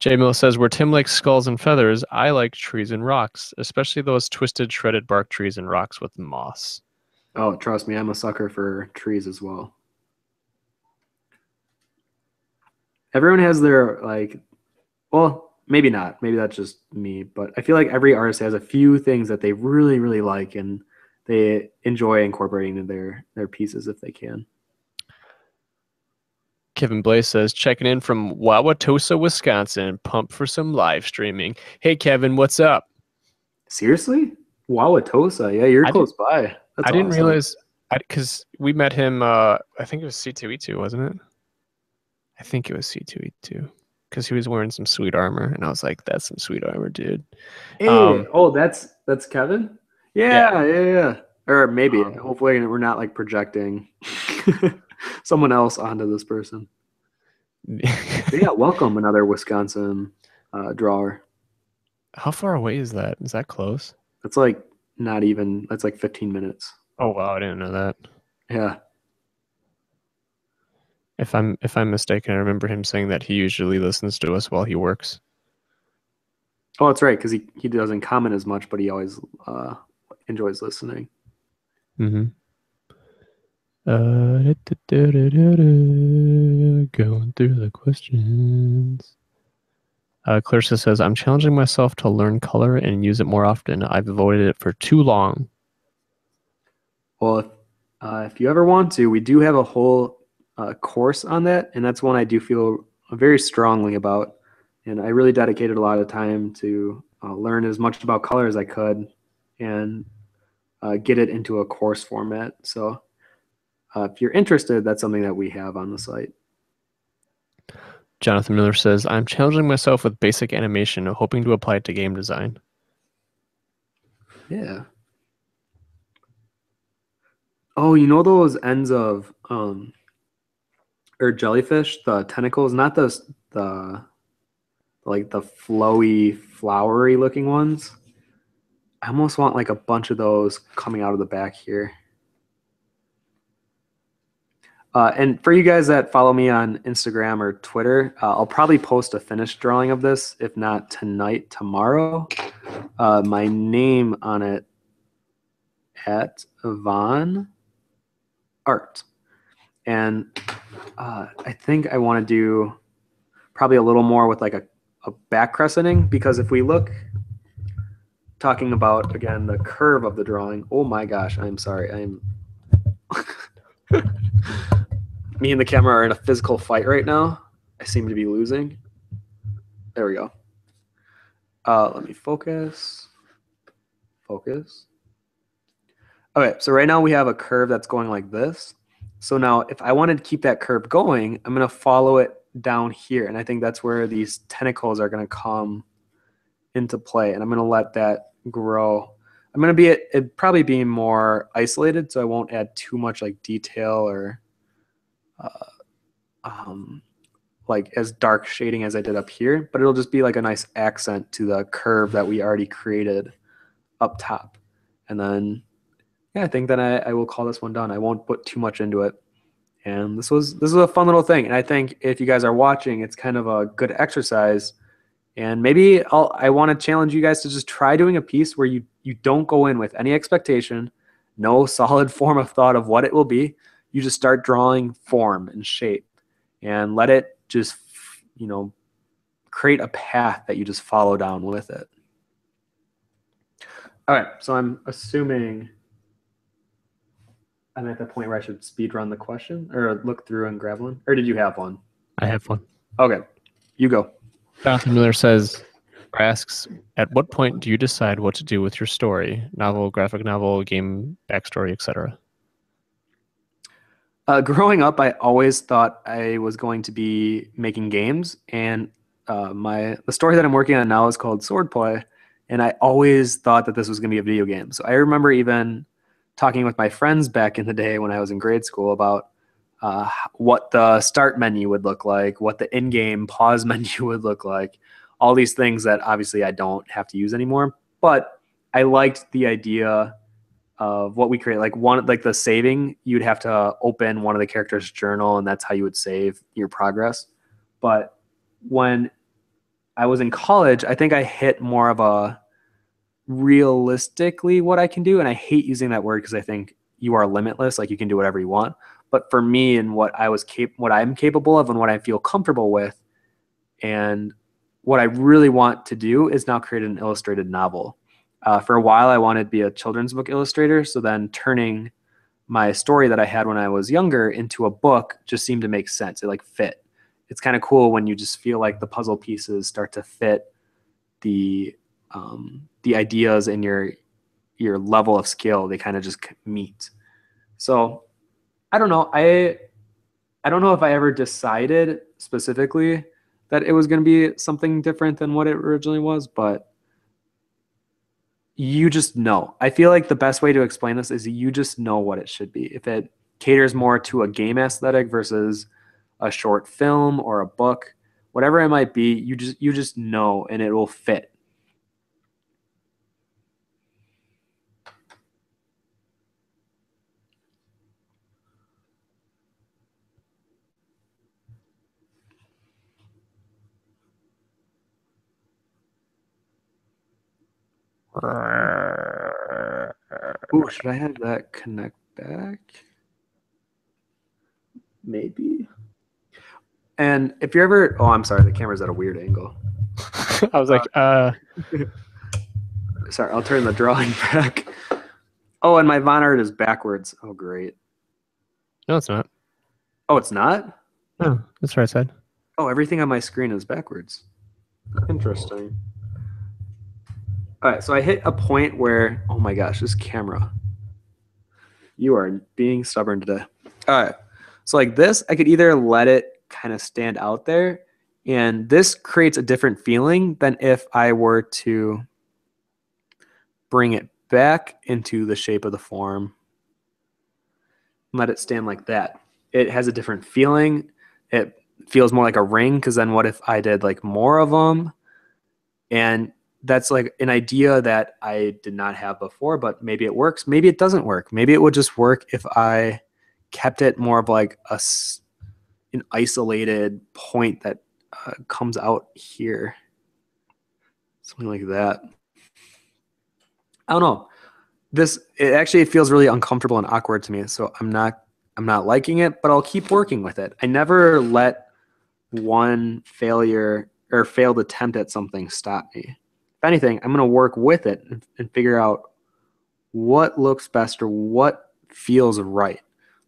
J. Mill says, where Tim likes skulls and feathers, I like trees and rocks, especially those twisted, shredded bark trees and rocks with moss. Oh, trust me, I'm a sucker for trees as well. Everyone has their, like, well... Maybe not. Maybe that's just me. But I feel like every artist has a few things that they really, really like and they enjoy incorporating into their, their pieces if they can. Kevin Blaze says, checking in from Wauwatosa, Wisconsin, pumped for some live streaming. Hey, Kevin, what's up? Seriously? Wauwatosa? Yeah, you're I close by. That's I awesome. Didn't realize, because we met him, uh, I think it was C two E two, wasn't it? I think it was C two E two. Because he was wearing some sweet armor, and I was like, "That's some sweet armor, dude." Hey, um, oh, that's that's Kevin. Yeah, yeah, yeah. yeah. Or maybe, um, hopefully, we're not like projecting someone else onto this person. Yeah, welcome another Wisconsin uh, drawer. How far away is that? Is that close? It's like not even, that's like fifteen minutes. Oh wow, I didn't know that. Yeah. If I'm if I'm mistaken, I remember him saying that he usually listens to us while he works. Oh, that's right, because he, he doesn't comment as much, but he always uh, enjoys listening. Mm-hmm. Uh, da, da, da, da, da, da. Going through the questions. Uh, Clarissa says, I'm challenging myself to learn color and use it more often. I've avoided it for too long. Well, uh, if you ever want to, we do have a whole uh, course on that, and that's one I do feel very strongly about. And I really dedicated a lot of time to uh, learn as much about color as I could and uh, get it into a course format. So uh, if you're interested, that's something that we have on the site. Jonathan Miller says, I'm challenging myself with basic animation, hoping to apply it to game design. Yeah. Oh, you know those ends of um, or jellyfish, the tentacles, not the, the like the flowy, flowery looking ones. I almost want like a bunch of those coming out of the back here. Uh, and for you guys that follow me on Instagram or Twitter, uh, I'll probably post a finished drawing of this, if not tonight, tomorrow. Uh, my name on it, at vonn Art. And uh, I think I want to do probably a little more with like a, a back crescenting, because if we look, talking about, again, the curve of the drawing, oh my gosh, I'm sorry, I'm... Me and the camera are in a physical fight right now. I seem to be losing. There we go. Uh, let me focus. Focus. Okay, so right now we have a curve that's going like this. So now if I wanted to keep that curve going, I'm going to follow it down here. And I think that's where these tentacles are going to come into play. And I'm going to let that grow. I'm going to be it, it'd probably be more isolated, so I won't add too much like detail or uh, um, like as dark shading as I did up here, but it'll just be like a nice accent to the curve that we already created up top. And then, yeah, I think then I, I will call this one done. I won't put too much into it. And this was this was a fun little thing. And I think if you guys are watching, it's kind of a good exercise. And maybe I'll, I want to challenge you guys to just try doing a piece where you, you don't go in with any expectation, no solid form of thought of what it will be. You just start drawing form and shape and let it just, you know, create a path that you just follow down with it. All right, so I'm assuming I'm at the point where I should speed run the question or look through and grab one. Or did you have one? I have one. Okay, you go. Jonathan Miller says, or asks, at what point do you decide what to do with your story? Novel, graphic novel, game, backstory, et cetera? Uh, growing up, I always thought I was going to be making games. And uh, my the story that I'm working on now is called Swordplay. And I always thought that this was going to be a video game. So I remember even talking with my friends back in the day when I was in grade school about Uh, what the start menu would look like, what the in-game pause menu would look like, all these things that obviously I don't have to use anymore. But I liked the idea of what we create. Like one, like the saving, you'd have to open one of the characters' journal, and that's how you would save your progress. But when I was in college, I think I hit more of a realistically what I can do. And I hate using that word because I think you are limitless. Like you can do whatever you want. But for me and what I was cap what I'm capable of and what I feel comfortable with and what I really want to do is now create an illustrated novel. Uh, for a while, I wanted to be a children's book illustrator. So then turning my story that I had when I was younger into a book just seemed to make sense. It like fit. It's kind of cool when you just feel like the puzzle pieces start to fit the, um, the ideas and your, your level of skill. They kind of just meet. So I don't know. I I don't know if I ever decided specifically that it was going to be something different than what it originally was, but you just know. I feel like the best way to explain this is you just know what it should be. If it caters more to a game aesthetic versus a short film or a book, whatever it might be, you just you just know and it will fit. Oh, should I have that connect back? Maybe. And if you're ever, oh, I'm sorry, the camera's at a weird angle. I was like, uh, uh... sorry, I'll turn the drawing back. Oh, and my Von Art is backwards. Oh, great. No, it's not. Oh, it's not? No, that's right side. Oh, everything on my screen is backwards. Interesting. All right, so I hit a point where, oh my gosh, this camera. You are being stubborn today. All right, so like this, I could either let it kind of stand out there, and this creates a different feeling than if I were to bring it back into the shape of the form and let it stand like that. It has a different feeling. It feels more like a ring, because then what if I did like more of them? And that's like an idea that I did not have before, but maybe it works. Maybe it doesn't work. Maybe it would just work if I kept it more of like a, an isolated point that uh, comes out here. Something like that. I don't know. This, it actually feels really uncomfortable and awkward to me, so I'm not I'm not liking it, but I'll keep working with it. I never let one failure or failed attempt at something stop me. If anything, I'm going to work with it and, and figure out what looks best or what feels right.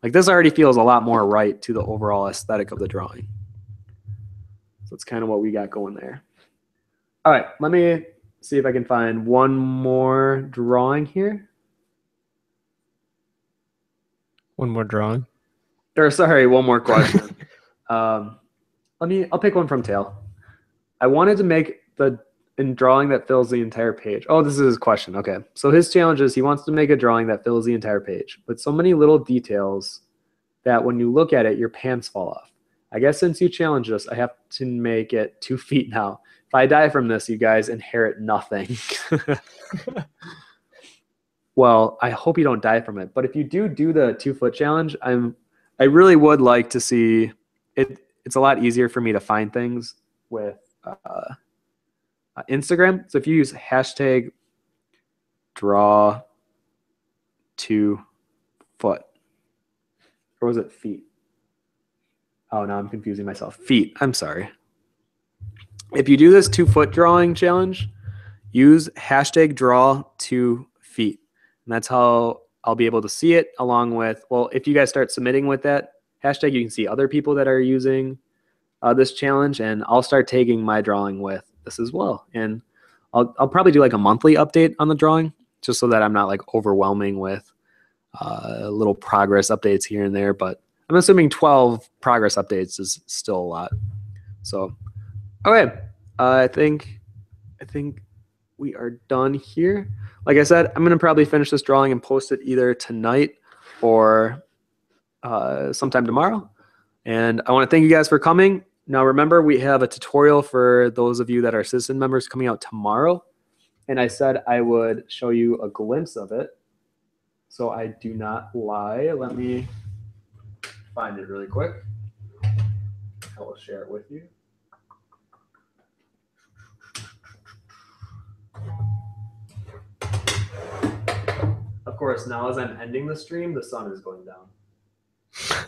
Like this already feels a lot more right to the overall aesthetic of the drawing. So that's kind of what we got going there. All right, let me see if I can find one more drawing here. One more drawing? Or sorry, one more question. um, let me, I'll pick one from tail. I wanted to make the in drawing that fills the entire page. Oh, this is his question. Okay. So his challenge is he wants to make a drawing that fills the entire page, but so many little details that when you look at it, your pants fall off. I guess since you challenged us, I have to make it two feet now. If I die from this, you guys inherit nothing. Well, I hope you don't die from it. But if you do do the two-foot challenge, I'm, I really would like to see it. It's a lot easier for me to find things with uh, uh, Instagram. So if you use hashtag draw two foot, or was it feet? Oh, no, I'm confusing myself. Feet, I'm sorry. If you do this two-foot drawing challenge, use hashtag draw two feet. And that's how I'll be able to see it along with, well, if you guys start submitting with that hashtag, you can see other people that are using uh, this challenge, and I'll start tagging my drawing with this as well. And I'll, I'll probably do like a monthly update on the drawing just so that I'm not like overwhelming with uh, little progress updates here and there. But I'm assuming twelve progress updates is still a lot. So, okay, uh, I think, I think we are done here. Like I said, I'm going to probably finish this drawing and post it either tonight or uh, sometime tomorrow. And I want to thank you guys for coming. Now, remember, we have a tutorial for those of you that are Citizen members coming out tomorrow. And I said I would show you a glimpse of it. So I do not lie. Let me find it really quick. I will share it with you. Of course, now as I'm ending the stream, the sun is going down.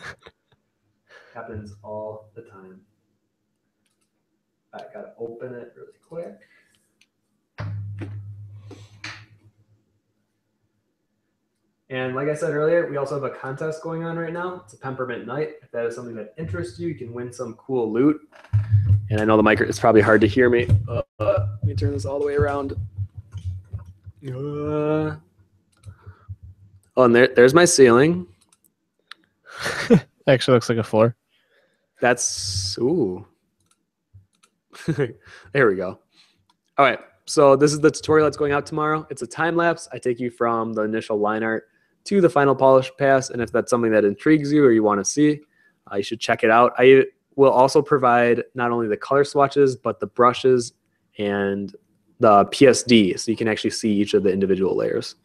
Happens all the time. I gotta open it really quick. And like I said earlier, we also have a contest going on right now. It's a peppermint night. If that is something that interests you, you can win some cool loot. And I know the mic is probably hard to hear me. Uh, let me turn this all the way around. Uh, Oh, and there, there's my ceiling. Actually looks like a floor. That's, ooh. There we go. All right, so this is the tutorial that's going out tomorrow. It's a time lapse. I take you from the initial line art to the final polish pass, and if that's something that intrigues you or you want to see, uh, you should check it out. I will also provide not only the color swatches, but the brushes and the P S D, so you can actually see each of the individual layers.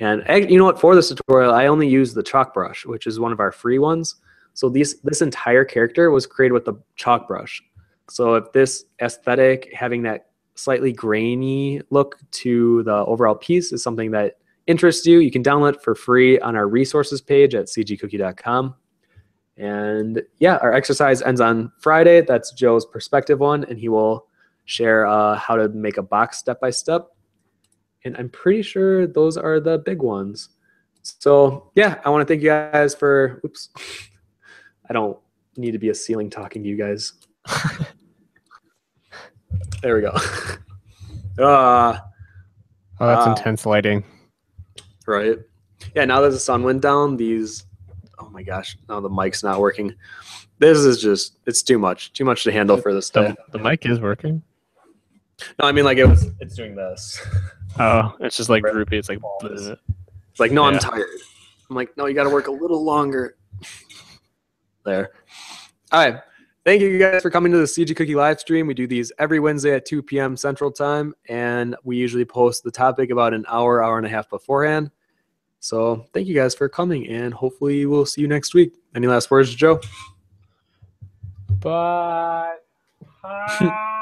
And you know what, for this tutorial, I only used the chalk brush, which is one of our free ones. So these, this entire character was created with the chalk brush. So if this aesthetic, having that slightly grainy look to the overall piece is something that interests you, you can download it for free on our resources page at c g cookie dot com. And yeah, our exercise ends on Friday. That's Joe's perspective one, and he will share uh, how to make a box step by step. And I'm pretty sure those are the big ones. So yeah, I want to thank you guys for, oops, I don't need to be a ceiling talking to you guys. There we go. uh, oh, that's uh, intense lighting. Right. Yeah, now that the sun went down, these, oh my gosh, now the mic's not working. This is just, it's too much. Too much to handle for this stuff. The, the mic is working? No, I mean like it was, it's doing this. Oh, it's just like droopy. It's like, bleh. It's like, no, yeah. I'm tired. I'm like, no, you got to work a little longer. There. All right. Thank you guys for coming to the C G Cookie live stream. We do these every Wednesday at two p m Central Time, and we usually post the topic about an hour, hour and a half beforehand. So thank you guys for coming, and hopefully we'll see you next week. Any last words, Joe? Bye. Bye.